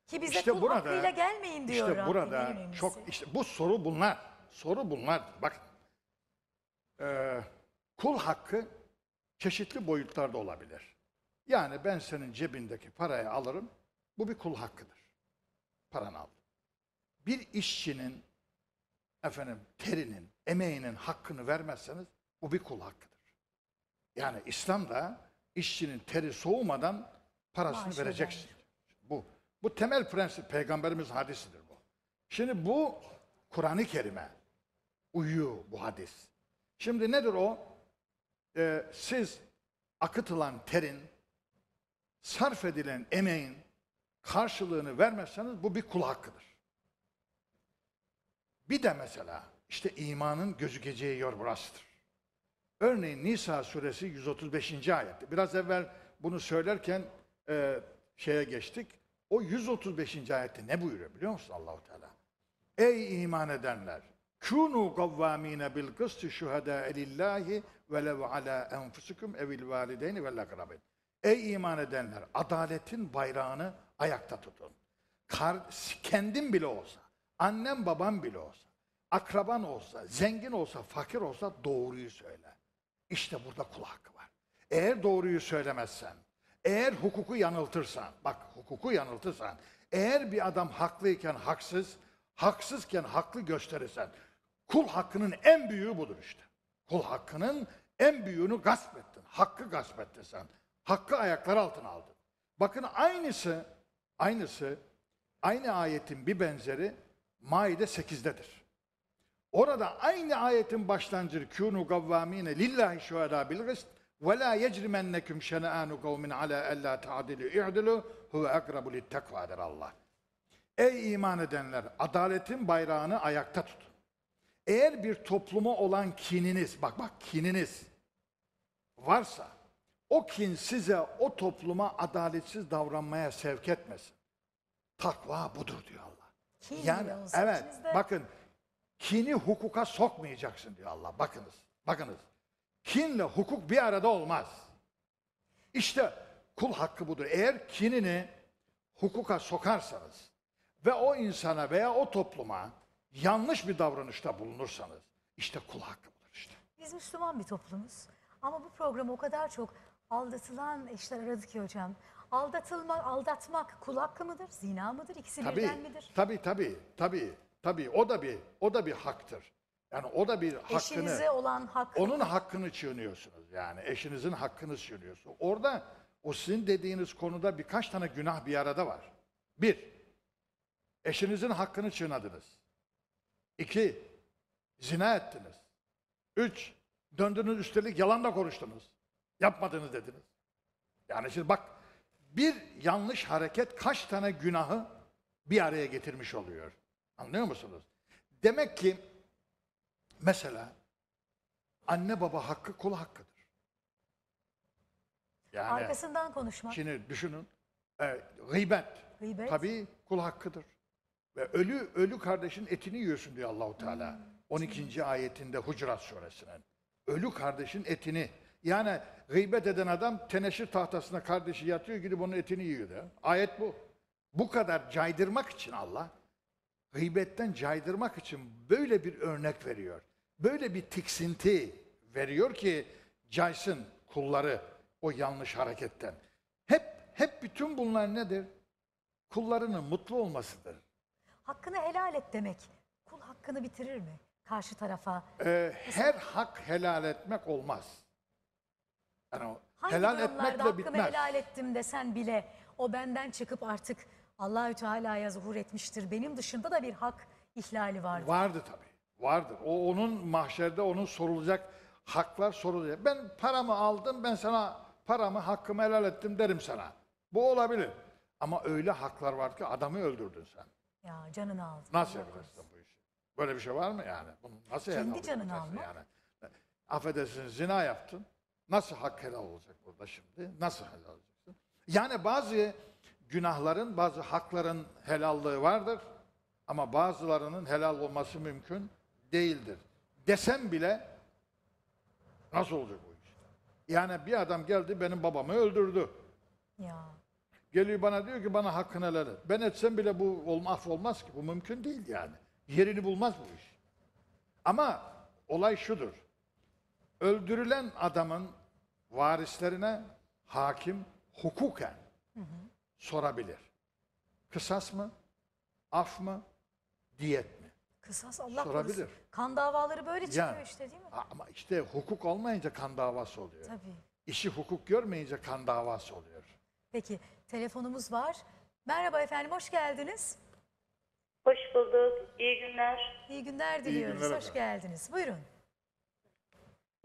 Ki bize işte kul burada, hakkıyla gelmeyin diyor. İşte burada çok, işte bu soru bunlar. Soru bunlar. Bak, ee, kul hakkı çeşitli boyutlarda olabilir. Yani ben senin cebindeki parayı alırım, bu bir kul hakkıdır. Paranı al. Bir işçinin, efendim, terinin, emeğinin hakkını vermezseniz bu bir kul hakkıdır. Yani İslam'da işçinin teri soğumadan parasını Maaşı vereceksin. Yani. Bu bu temel prensip, Peygamberimiz hadisidir bu. Şimdi bu Kur'an-ı Kerim'e uyuyor bu hadis. Şimdi nedir o? Ee, siz akıtılan terin, sarf edilen emeğin karşılığını vermezseniz bu bir kul hakkıdır. Bir de mesela işte imanın gözükeceği yer burasıdır. Örneğin Nisa suresi yüz otuz beşinci ayette. Biraz evvel bunu söylerken e, şeye geçtik. O yüz otuz beşinci ayette ne buyuruyor biliyor musun Allah-u Teala? Ey iman edenler! Kûnû kavvâmîne bil kıstı şuhedâe lillâhi velev alâ enfusikum evil valideyni vel akrabîn. Ey iman edenler! Adaletin bayrağını ayakta tutun. kendin bile olsa, annem babam bile olsa, akraban olsa, zengin olsa, fakir olsa doğruyu söyle. İşte burada kul hakkı var. Eğer doğruyu söylemezsen, eğer hukuku yanıltırsan, bak hukuku yanıltırsan, eğer bir adam haklıyken haksız, haksızken haklı gösterirsen, kul hakkının en büyüğü budur işte. Kul hakkının en büyüğünü gasp ettin, hakkı gasp ettin sen. Hakkı ayaklar altına aldın. Bakın aynısı, aynısı, aynı ayetin bir benzeri Maide sekiz'dedir. Orada aynı ayetin başlangıcı kûnû gavvâmîne lillahi şuhedâ bil gıst ve lâ yecrimenneküm şenânu kavmin alâ ellâ ta'dilû i'dilû huve akrabu littakvâdir Allah. Ey iman edenler, adaletin bayrağını ayakta tutun. Eğer bir topluma olan kininiz, bak bak kininiz varsa, o kin size, o topluma adaletsiz davranmaya sevk etmesin. Takva budur diyor Allah. Kim yani evet, içinizde... bakın, kini hukuka sokmayacaksın diyor Allah. Bakınız, bakınız. Kinle hukuk bir arada olmaz. İşte kul hakkı budur. Eğer kinini hukuka sokarsanız ve o insana veya o topluma yanlış bir davranışta bulunursanız, işte kul hakkı budur işte. Biz Müslüman bir toplumuz. Ama bu programı o kadar çok aldatılan eşler aradı ki hocam. Aldatılma, aldatmak kul hakkı mıdır? Zina mıdır? İkisi tabii, birden midir? Tabii tabii tabii tabii o da bir o da bir haktır. Yani o da bir hakkını. Eşinize olan hakkını. Onun hakkını çiğniyorsunuz yani. Eşinizin hakkını çiğniyorsunuz. Orada o sizin dediğiniz konuda birkaç tane günah bir arada var. Bir, eşinizin hakkını çiğnediniz. İki, zina ettiniz. Üç, döndünüz üstelik yalanla konuştunuz. Yapmadınız dediniz. Yani şimdi bak, bir yanlış hareket kaç tane günahı bir araya getirmiş oluyor. Anlıyor musunuz? Demek ki mesela anne baba hakkı kul hakkıdır. Yani, arkasından konuşmak. Şimdi düşünün. E, gıybet, gıybet tabii kul hakkıdır. Ve ölü ölü kardeşin etini yiyorsun diyor Allahu Teala. Hmm. on ikinci ayetinde Hucurat suresinin. Ölü kardeşin etini. Yani gıybet eden adam teneşir tahtasına kardeşi yatıyor, gidip onun etini yiyor diyor. Ayet bu. Bu kadar caydırmak için Allah, gıybetten caydırmak için böyle bir örnek veriyor. Böyle bir tiksinti veriyor ki caysın kulları o yanlış hareketten. Hep hep bütün bunlar nedir? Kullarının mutlu olmasıdır. Hakkını helal et demek. Kul hakkını bitirir mi? Karşı tarafa. Ee, her hak helal etmek olmaz. Yani helal etmekle bitmez. Helal ettim desen bile o benden çıkıp artık Allahü Teala'ya zuhur etmiştir. Benim dışında da bir hak ihlali vardı. Vardı tabii. Vardır. O onun mahşerde onun sorulacak haklar sorulacak. Ben paramı aldım, ben sana paramı hakkımı helal ettim derim sana. Bu olabilir. Ama öyle haklar var ki adamı öldürdün sen. Ya canını aldın. Nasıl yaparsın bu işi? Böyle bir şey var mı yani? Bunu nasıl kendi canını almak? Yani? Affedersiniz, zina yaptın. Nasıl hak helal olacak burada şimdi? Nasıl helal olacaksın? Yani bazı günahların, bazı hakların helallığı vardır ama bazılarının helal olması mümkün değildir. Desem bile nasıl olacak bu iş? Yani bir adam geldi benim babamı öldürdü. Ya. Geliyor bana diyor ki bana hakkını helal et. Ben etsem bile bu olmaz olmaz ki. Bu mümkün değil yani. Yerini bulmaz bu iş. Ama olay şudur. Öldürülen adamın varislerine hakim hukuken hı hı. sorabilir. Kısas mı? Af mı? Diyet mi? Kısas Allah sorabilir. Korusun. Kan davaları böyle çıkıyor yani, işte değil mi? Ama işte hukuk olmayınca kan davası oluyor. Tabii. İşi hukuk görmeyince kan davası oluyor. Peki telefonumuz var. Merhaba efendim, hoş geldiniz. Hoş bulduk. İyi günler. İyi günler diliyoruz. İyi günler, hoş geldiniz. Buyurun.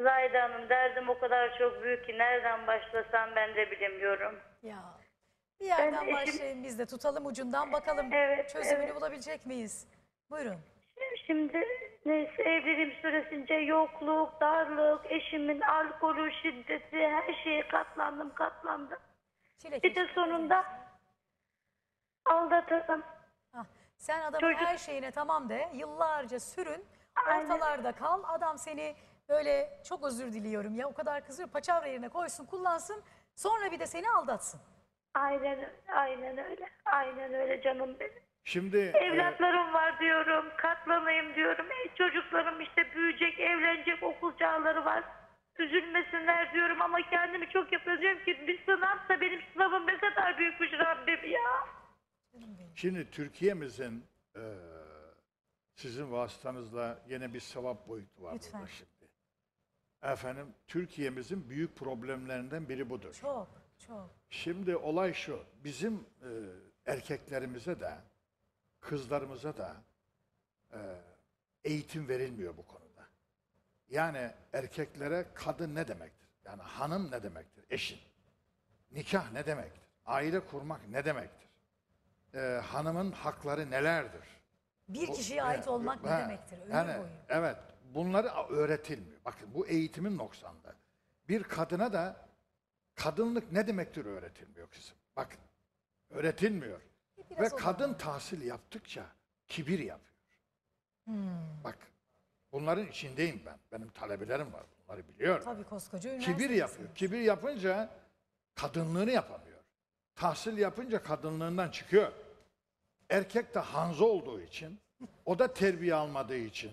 Zahide Hanım, derdim o kadar çok büyük ki nereden başlasam ben de bilemiyorum. Ya, bir yerden ben başlayayım, eşim... biz de tutalım ucundan bakalım evet, çözümünü evet. bulabilecek miyiz? Buyurun. Şimdi, şimdi neyse, evliliğim süresince yokluk, darlık, eşimin alkolü, şiddeti, her şeye katlandım katlandım. Çilek bir de sonunda aldatalım. Ah, sen adamın çocuk... her şeyine tamam de, yıllarca sürün, ortalarda kal, adam seni... Böyle çok özür diliyorum ya, o kadar kızıyor, paçavra yerine koysun, kullansın, sonra bir de seni aldatsın. Aynen, aynen öyle. Aynen öyle canım benim. Şimdi evlatlarım e... var diyorum, katlanayım diyorum. E, çocuklarım işte büyüyecek, evlenecek, okul çağları var. Üzülmesinler diyorum ama kendimi çok yapacağım ki bir sınavsa benim sınavım ne kadar büyükmüş Rabbim ya. Şimdi Türkiye'mizin e, sizin vasıtanızla yine bir sevap boyutu var Lütfen. burada şimdi. Efendim, Türkiye'mizin büyük problemlerinden biri budur. Çok, çok. Şimdi olay şu, bizim e, erkeklerimize de, kızlarımıza da e, eğitim verilmiyor bu konuda. Yani erkeklere kadın ne demektir? Yani hanım ne demektir? Eşin. Nikah ne demektir? Aile kurmak ne demektir? Ee, hanımın hakları nelerdir? Bir kişiye bu, ait e, olmak e, ne demektir? Ömür yani, boyu. Evet. Bunları öğretilmiyor. Bakın bu eğitimin noksanlığı. Bir kadına da kadınlık ne demektir öğretilmiyor kızım. Bakın. Öğretilmiyor. Biraz Ve kadın olur. tahsil yaptıkça kibir yapıyor. Hmm. Bak. Bunların içindeyim ben. Benim talebelerim var. Bunları biliyorum. Tabii koskoca üniversite. Kibir yapıyor. Kibir yapınca kadınlığını yapamıyor. Tahsil yapınca kadınlığından çıkıyor. Erkek de hanzo olduğu için, o da terbiye almadığı için,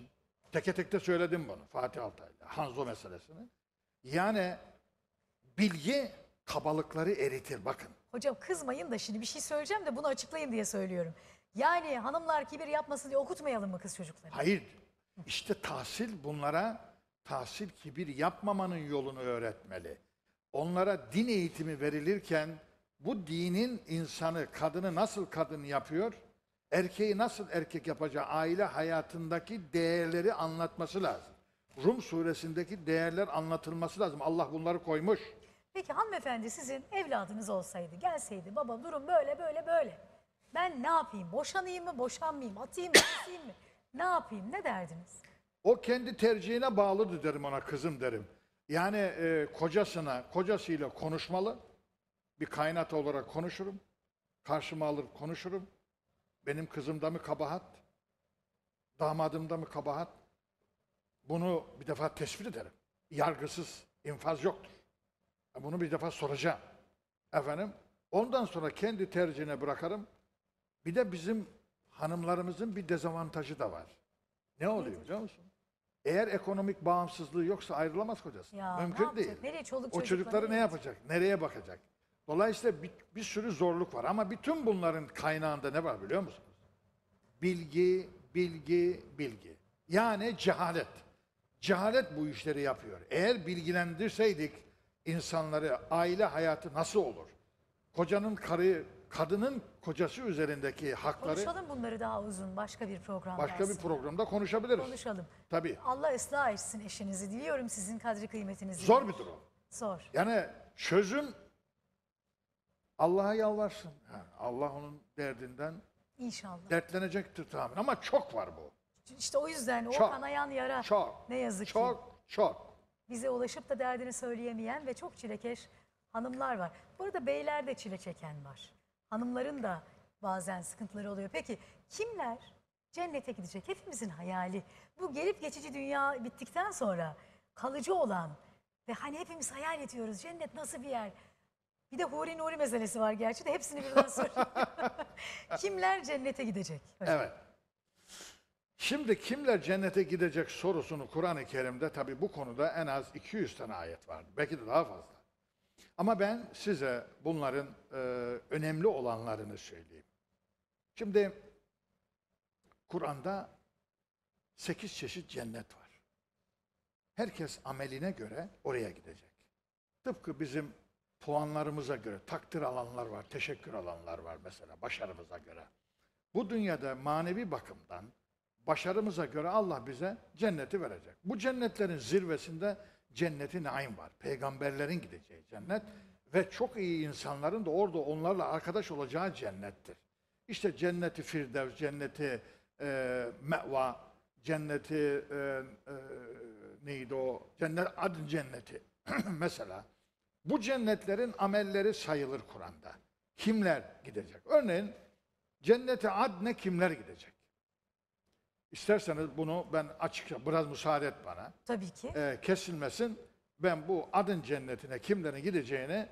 teke tekte söyledim bunu Fatih Altay'la, hanzo meselesini. Yani bilgi kabalıkları eritir, bakın. Hocam kızmayın da şimdi bir şey söyleyeceğim de bunu açıklayın diye söylüyorum. Yani hanımlar kibir yapmasın diye okutmayalım mı kız çocukları? Hayır. İşte tahsil bunlara, tahsil kibir yapmamanın yolunu öğretmeli. Onlara din eğitimi verilirken bu dinin insanı, kadını nasıl kadın yapıyor, erkeği nasıl erkek yapacağı, aile hayatındaki değerleri anlatması lazım. Rum suresindeki değerler anlatılması lazım. Allah bunları koymuş. Peki hanımefendi sizin evladınız olsaydı, gelseydi baba durum böyle böyle böyle. Ben ne yapayım? Boşanayım mı? Boşanmayayım? Atayım mı? Atayım mı? Ne yapayım? Ne derdiniz? O kendi tercihine bağlıdır derim ona kızım derim. Yani e, kocasına, kocasıyla konuşmalı. Bir kaynat olarak konuşurum. Karşıma alır konuşurum. Benim kızımda mı kabahat? Damadımda mı kabahat? Bunu bir defa tespit ederim. Yargısız infaz yoktur. Bunu bir defa soracağım. Efendim, ondan sonra kendi tercihine bırakarım. Bir de bizim hanımlarımızın bir dezavantajı da var. Ne oluyor biliyor musun? Eğer ekonomik bağımsızlığı yoksa ayrılamaz kocası. Ya, Mümkün değil. Nereye, çoluk, o çocukları ne yapacak? Nereye bakacak? Dolayısıyla bir, bir sürü zorluk var. Ama bütün bunların kaynağında ne var biliyor musunuz? Bilgi, bilgi, bilgi. Yani cehalet. Cehalet bu işleri yapıyor. Eğer bilgilendirseydik insanları, aile hayatı nasıl olur? Kocanın karıyı, kadının kocası üzerindeki hakları... Konuşalım bunları daha uzun başka bir programda. Başka bir programda konuşabiliriz. Konuşalım. Tabii. Allah ıslah etsin eşinizi. Diliyorum sizin kadri kıymetinizi. Zor bir durum. Zor. Yani çözüm Allah'a yalvarsın. Yani Allah onun derdinden İnşallah. dertlenecektir tahmin. Ama çok var bu. İşte o yüzden çok, o kanayan yara çok, ne yazık çok, ki. Çok, çok. Bize ulaşıp da derdini söyleyemeyen ve çok çilekeş hanımlar var. Burada beyler de çile çeken var. Hanımların da bazen sıkıntıları oluyor. Peki kimler cennete gidecek? Hepimizin hayali. Bu gelip geçici dünya bittikten sonra kalıcı olan ve hani hepimiz hayal ediyoruz. Cennet nasıl bir yer? Bir de Huri Nuri meselesi var gerçi de hepsini birden soruyorum. Kimler cennete gidecek? Hocam? Evet. Şimdi kimler cennete gidecek sorusunu Kur'an-ı Kerim'de tabii bu konuda en az iki yüz tane ayet vardı. Belki de daha fazla. Ama ben size bunların e, önemli olanlarını söyleyeyim. Şimdi Kur'an'da sekiz çeşit cennet var. Herkes ameline göre oraya gidecek. Tıpkı bizim puanlarımıza göre takdir alanlar var, teşekkür alanlar var mesela başarımıza göre. Bu dünyada manevi bakımdan başarımıza göre Allah bize cenneti verecek. Bu cennetlerin zirvesinde Cennet-i Naim var. Peygamberlerin gideceği cennet ve çok iyi insanların da orada onlarla arkadaş olacağı cennettir. İşte Cennet-i Firdevs, Cennet-i e, Me'va, Cennet-i e, e, neydi o? Cennet Adn Cenneti mesela. Bu cennetlerin amelleri sayılır Kur'an'da. Kimler gidecek? Örneğin Cennet-i Adn'e kimler gidecek? İsterseniz bunu ben açıkça, biraz müsaade et bana. Tabii ki. Ee, kesilmesin. Ben bu adın cennetine kimlerin gideceğini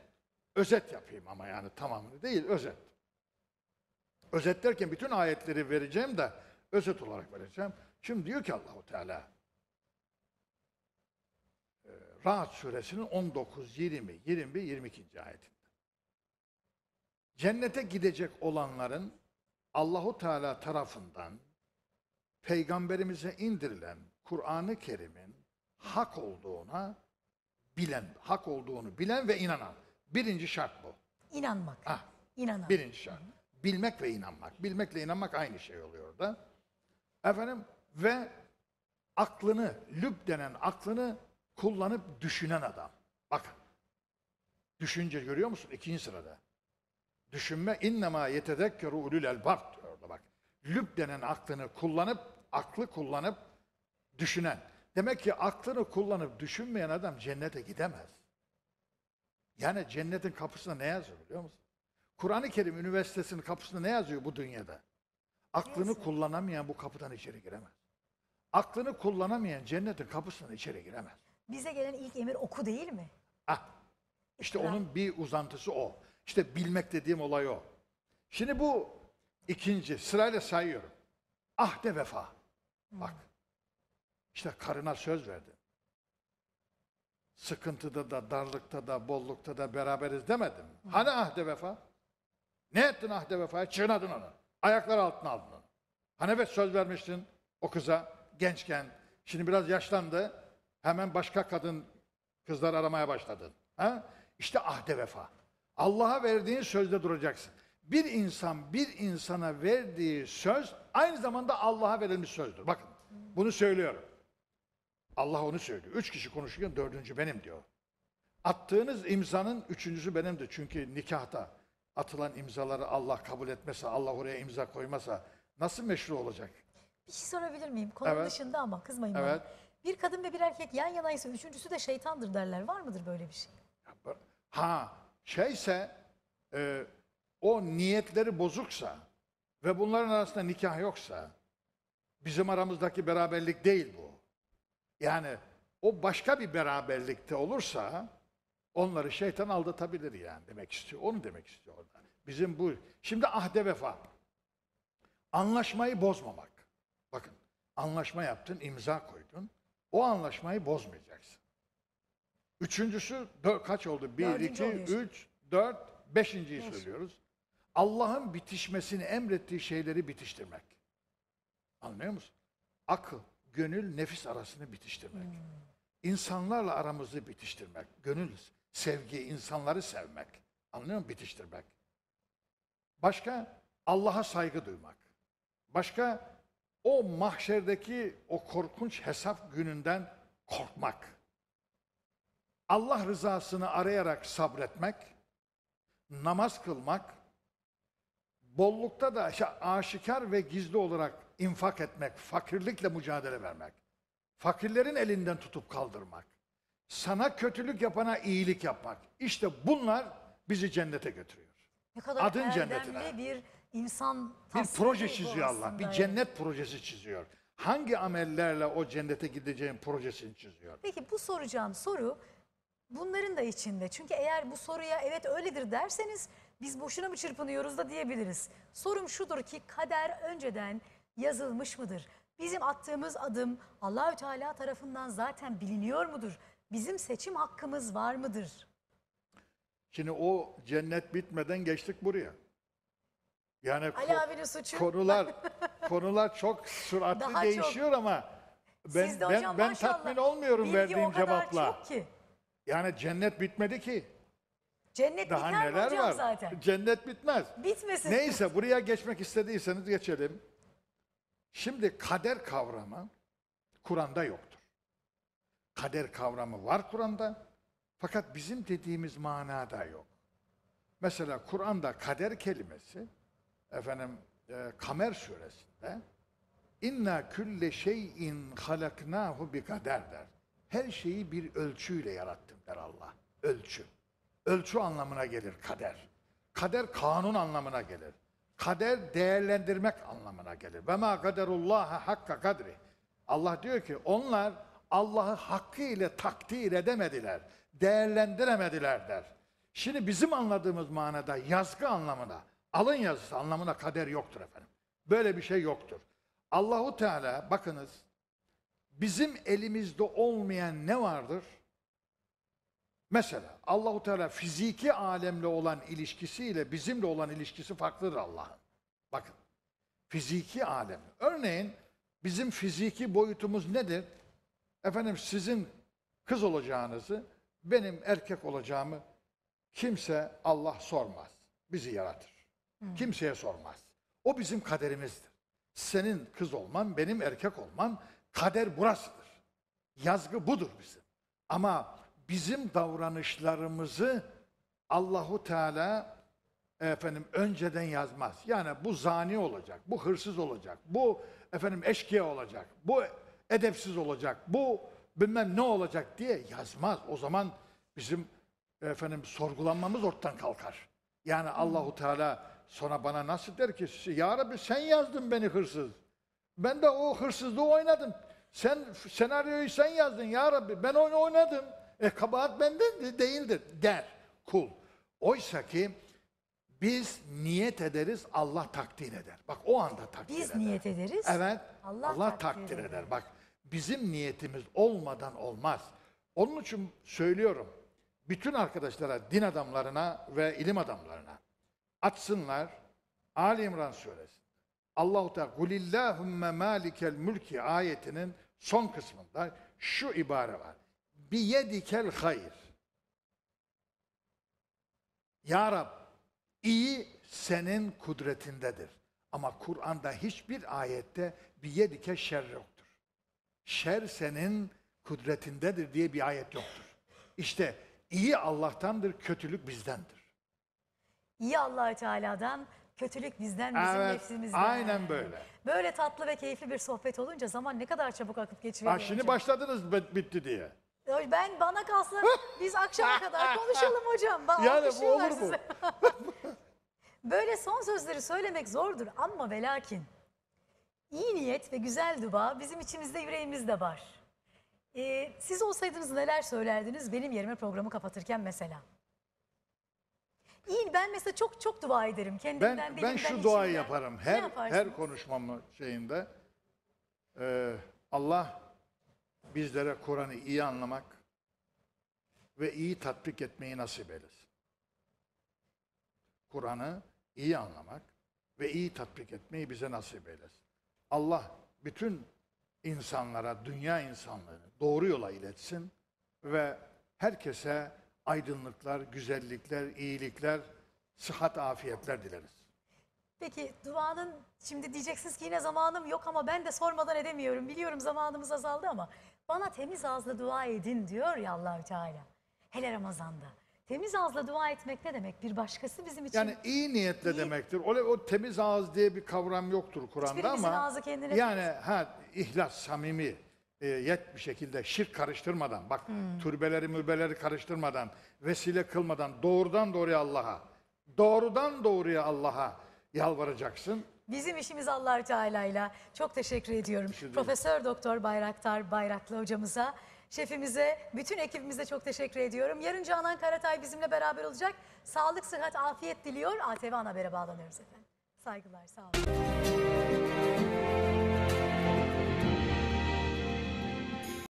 Özet yapayım ama yani tamamını değil, özet. Özet derken bütün ayetleri vereceğim de özet olarak vereceğim. Şimdi diyor ki Allahu Teala Rahat suresinin on dokuz, yirmi, yirmi bir, yirmi iki. ayetinde. Cennete gidecek olanların Allahu Teala tarafından peygamberimize indirilen Kur'an-ı Kerim'in hak olduğuna bilen, hak olduğunu bilen ve inanan. Birinci şart bu. İnanmak. Ah, inanan. Birinci şart. Bilmek ve inanmak. Bilmekle inanmak aynı şey oluyor da. Efendim ve aklını, lüb denen aklını kullanıp düşünen adam. Bakın. Düşünce görüyor musun? İkinci sırada. Düşünme innema yetedekkeru ulul elbab diyor orada bak. Lüb denen aklını kullanıp, aklı kullanıp düşünen. Demek ki aklını kullanıp düşünmeyen adam cennete gidemez. Yani cennetin kapısında ne yazıyor biliyor musun? Kur'an-ı Kerim Üniversitesi'nin kapısında ne yazıyor bu dünyada? Aklını Neyse. kullanamayan bu kapıdan içeri giremez. Aklını kullanamayan cennetin kapısından içeri giremez. Bize gelen ilk emir oku değil mi? Ah, işte İkram. Onun bir uzantısı o. İşte bilmek dediğim olay o. Şimdi bu ikinci sırayla sayıyorum. Ahde vefa. Hmm. Bak. İşte karına söz verdi. Sıkıntıda da, darlıkta da, bollukta da beraberiz demedim. Hmm. Hani ahde vefa? Ne ettin ahde vefaya? Çığnadın onu. Ayaklar altına aldın onu. Hani evet söz vermiştin o kıza gençken. Şimdi biraz yaşlandı. Hemen başka kadın kızlar aramaya başladın. Ha? İşte ahde vefa. Allah'a verdiğin sözde duracaksın. Bir insan bir insana verdiği söz aynı zamanda Allah'a verilmiş sözdür. Bakın bunu söylüyorum. Allah onu söylüyor. Üç kişi konuşuyor, dördüncü benim diyor. Attığınız imzanın üçüncüsü benimdir. Çünkü nikahta atılan imzaları Allah kabul etmese, Allah oraya imza koymasa nasıl meşru olacak? Bir şey sorabilir miyim? Konu evet. dışında ama kızmayın bana. Evet. Bir kadın ve bir erkek yan yanaysa üçüncüsü de şeytandır derler. Var mıdır böyle bir şey? Ha, şeyse e, o niyetleri bozuksa ve bunların arasında nikah yoksa bizim aramızdaki beraberlik değil bu. Yani o başka bir beraberlikte olursa onları şeytan aldatabilir yani demek istiyor. Onu demek istiyor orada. Bizim bu. Şimdi ahde vefa. Anlaşmayı bozmamak. Bakın anlaşma yaptın, imza koydun. O anlaşmayı bozmayacaksın. Üçüncüsü kaç oldu? Bir, iki, üç, dört, beşinciyi söylüyoruz. Allah'ın bitişmesini emrettiği şeyleri bitiştirmek. Anlıyor musun? Akıl, gönül, nefis arasını bitiştirmek. Hmm. İnsanlarla aramızı bitiştirmek. Gönül, sevgi, insanları sevmek. Anlıyor musun? Bitiştirmek. Başka? Allah'a saygı duymak. Başka? O mahşerdeki o korkunç hesap gününden korkmak. Allah rızasını arayarak sabretmek, namaz kılmak, bollukta da aşikar ve gizli olarak infak etmek, fakirlikle mücadele vermek, fakirlerin elinden tutup kaldırmak, sana kötülük yapana iyilik yapmak. İşte bunlar bizi cennete götürüyor. Ne kadar Adın cennetine. Bir insan bir proje çiziyor Allah. Bir yani. Cennet projesi çiziyor. Hangi amellerle o cennete gideceğin projesini çiziyor. Peki bu soracağım soru bunların da içinde. Çünkü eğer bu soruya evet öyledir derseniz biz boşuna mı çırpınıyoruz da diyebiliriz. Sorum şudur ki kader önceden yazılmış mıdır? Bizim attığımız adım Allahü Teala tarafından zaten biliniyor mudur? Bizim seçim hakkımız var mıdır? Şimdi o cennet bitmeden geçtik buraya. Yani ko konular konular çok süratli daha değişiyor çok. Ama ben ben, ben tatmin olmuyorum verdiğim cevapla. Yani cennet bitmedi ki. Cennet daha biter neler var zaten. Cennet bitmez. Bitmesin. Neyse mi? Buraya geçmek istediyseniz geçelim. Şimdi kader kavramı Kur'an'da yoktur. Kader kavramı var Kur'an'da fakat bizim dediğimiz manada yok. Mesela Kur'an'da kader kelimesi efendim e, Kamer suresinde inna külle şeyin halaknahu bi kader der. Her şeyi bir ölçüyle yarattım der Allah. Ölçü. Ölçü anlamına gelir kader. Kader kanun anlamına gelir. Kader değerlendirmek anlamına gelir. Ve ma kaderullaha hakka kadri. Allah diyor ki onlar Allah'ı hakkıyla takdir edemediler. Değerlendiremediler der. Şimdi bizim anladığımız manada yazgı anlamına, alın yazısı anlamına kader yoktur efendim. Böyle bir şey yoktur. Allahu Teala bakınız bizim elimizde olmayan ne vardır? Mesela Allahu Teala fiziki alemle olan ilişkisiyle bizimle olan ilişkisi farklıdır Allah'ın. Bakın fiziki alem. Örneğin bizim fiziki boyutumuz nedir? Efendim sizin kız olacağınızı, benim erkek olacağımı kimse Allah sormaz. Bizi yaratır. Hmm. Kimseye sormaz. O bizim kaderimizdir. Senin kız olman, benim erkek olmam kader burasıdır. Yazgı budur bizim. Ama bizim davranışlarımızı Allahu Teala efendim önceden yazmaz. Yani bu zani olacak, bu hırsız olacak, bu efendim eşkıya olacak, bu edepsiz olacak, bu bilmem ne olacak diye yazmaz. O zaman bizim efendim sorgulanmamız ortadan kalkar. Yani Allahu Teala sonra bana nasıl der ki, ya Rabbi sen yazdın beni hırsız. Ben de o hırsızlığı oynadım. Sen senaryoyu sen yazdın ya Rabbi. Ben onu oynadım. E kabahat benden değildir der kul. Oysa ki biz niyet ederiz, Allah takdir eder. Bak o anda takdir biz eder. Biz niyet ederiz. Evet. Allah, Allah takdir, takdir eder. eder. Bak bizim niyetimiz olmadan olmaz. Onun için söylüyorum. Bütün arkadaşlara, din adamlarına ve ilim adamlarına açsınlar Ali İmran Suresi. Allah-u Teala "Kulillâhumme mâlikel mülki" ayetinin son kısmında şu ibare var. "Biyedikel hayr." Ya Rab, iyi senin kudretindedir. Ama Kur'an'da hiçbir ayette "biyedike şer" yoktur. Şer senin kudretindedir diye bir ayet yoktur. İşte iyi Allah'tandır, kötülük bizdendir. İyi Allah-u Teala'dan, kötülük bizden, bizim evet, nefsimizden. Aynen böyle. Böyle tatlı ve keyifli bir sohbet olunca zaman ne kadar çabuk akıp geçiyor. Şimdi hocam başladınız bitti diye. Ben bana kalsın biz akşama kadar konuşalım hocam. Bana yani bu olur mu? Böyle son sözleri söylemek zordur ama ve lakin iyi niyet ve güzel dua bizim içimizde, yüreğimizde var. Ee, siz olsaydınız neler söylerdiniz benim yerime programı kapatırken mesela? İyi, ben mesela çok çok dua ederim kendimden. Ben, ben şu duayı yaparım her her konuşmamın şeyinde. Ee, Allah bizlere Kur'an'ı iyi anlamak ve iyi tatbik etmeyi nasip eylesin. Kur'an'ı iyi anlamak ve iyi tatbik etmeyi bize nasip eylesin. Allah bütün insanlara, dünya insanlarını doğru yola iletsin ve herkese aydınlıklar, güzellikler, iyilikler, sıhhat, afiyetler dileriz. Peki duanın, şimdi diyeceksiniz ki yine zamanım yok ama ben de sormadan edemiyorum. Biliyorum zamanımız azaldı ama bana temiz ağızla dua edin diyor ya Allah-u Teala. Hele Ramazan'da. Temiz ağızla dua etmek ne demek? Bir başkası bizim için. Yani iyi niyetle iyi demektir. O, o temiz ağız diye bir kavram yoktur Kur'an'da ama. Ağzı kendine yani ha, ihlas, samimi. Yet bir şekilde şirk karıştırmadan, bak hmm. türbeleri mürbeleri karıştırmadan, vesile kılmadan doğrudan doğruya Allah'a, doğrudan doğruya Allah'a yalvaracaksın. Bizim işimiz Allah-u Teala'yla. Çok teşekkür ediyorum. Profesör Doktor Bayraktar Bayraklı hocamıza, şefimize, bütün ekibimize çok teşekkür ediyorum. Yarın Canan Karatay bizimle beraber olacak. Sağlık, sıhhat, afiyet diliyor. A T V Ana Haber'e bağlanıyoruz efendim. Saygılar, sağ olun.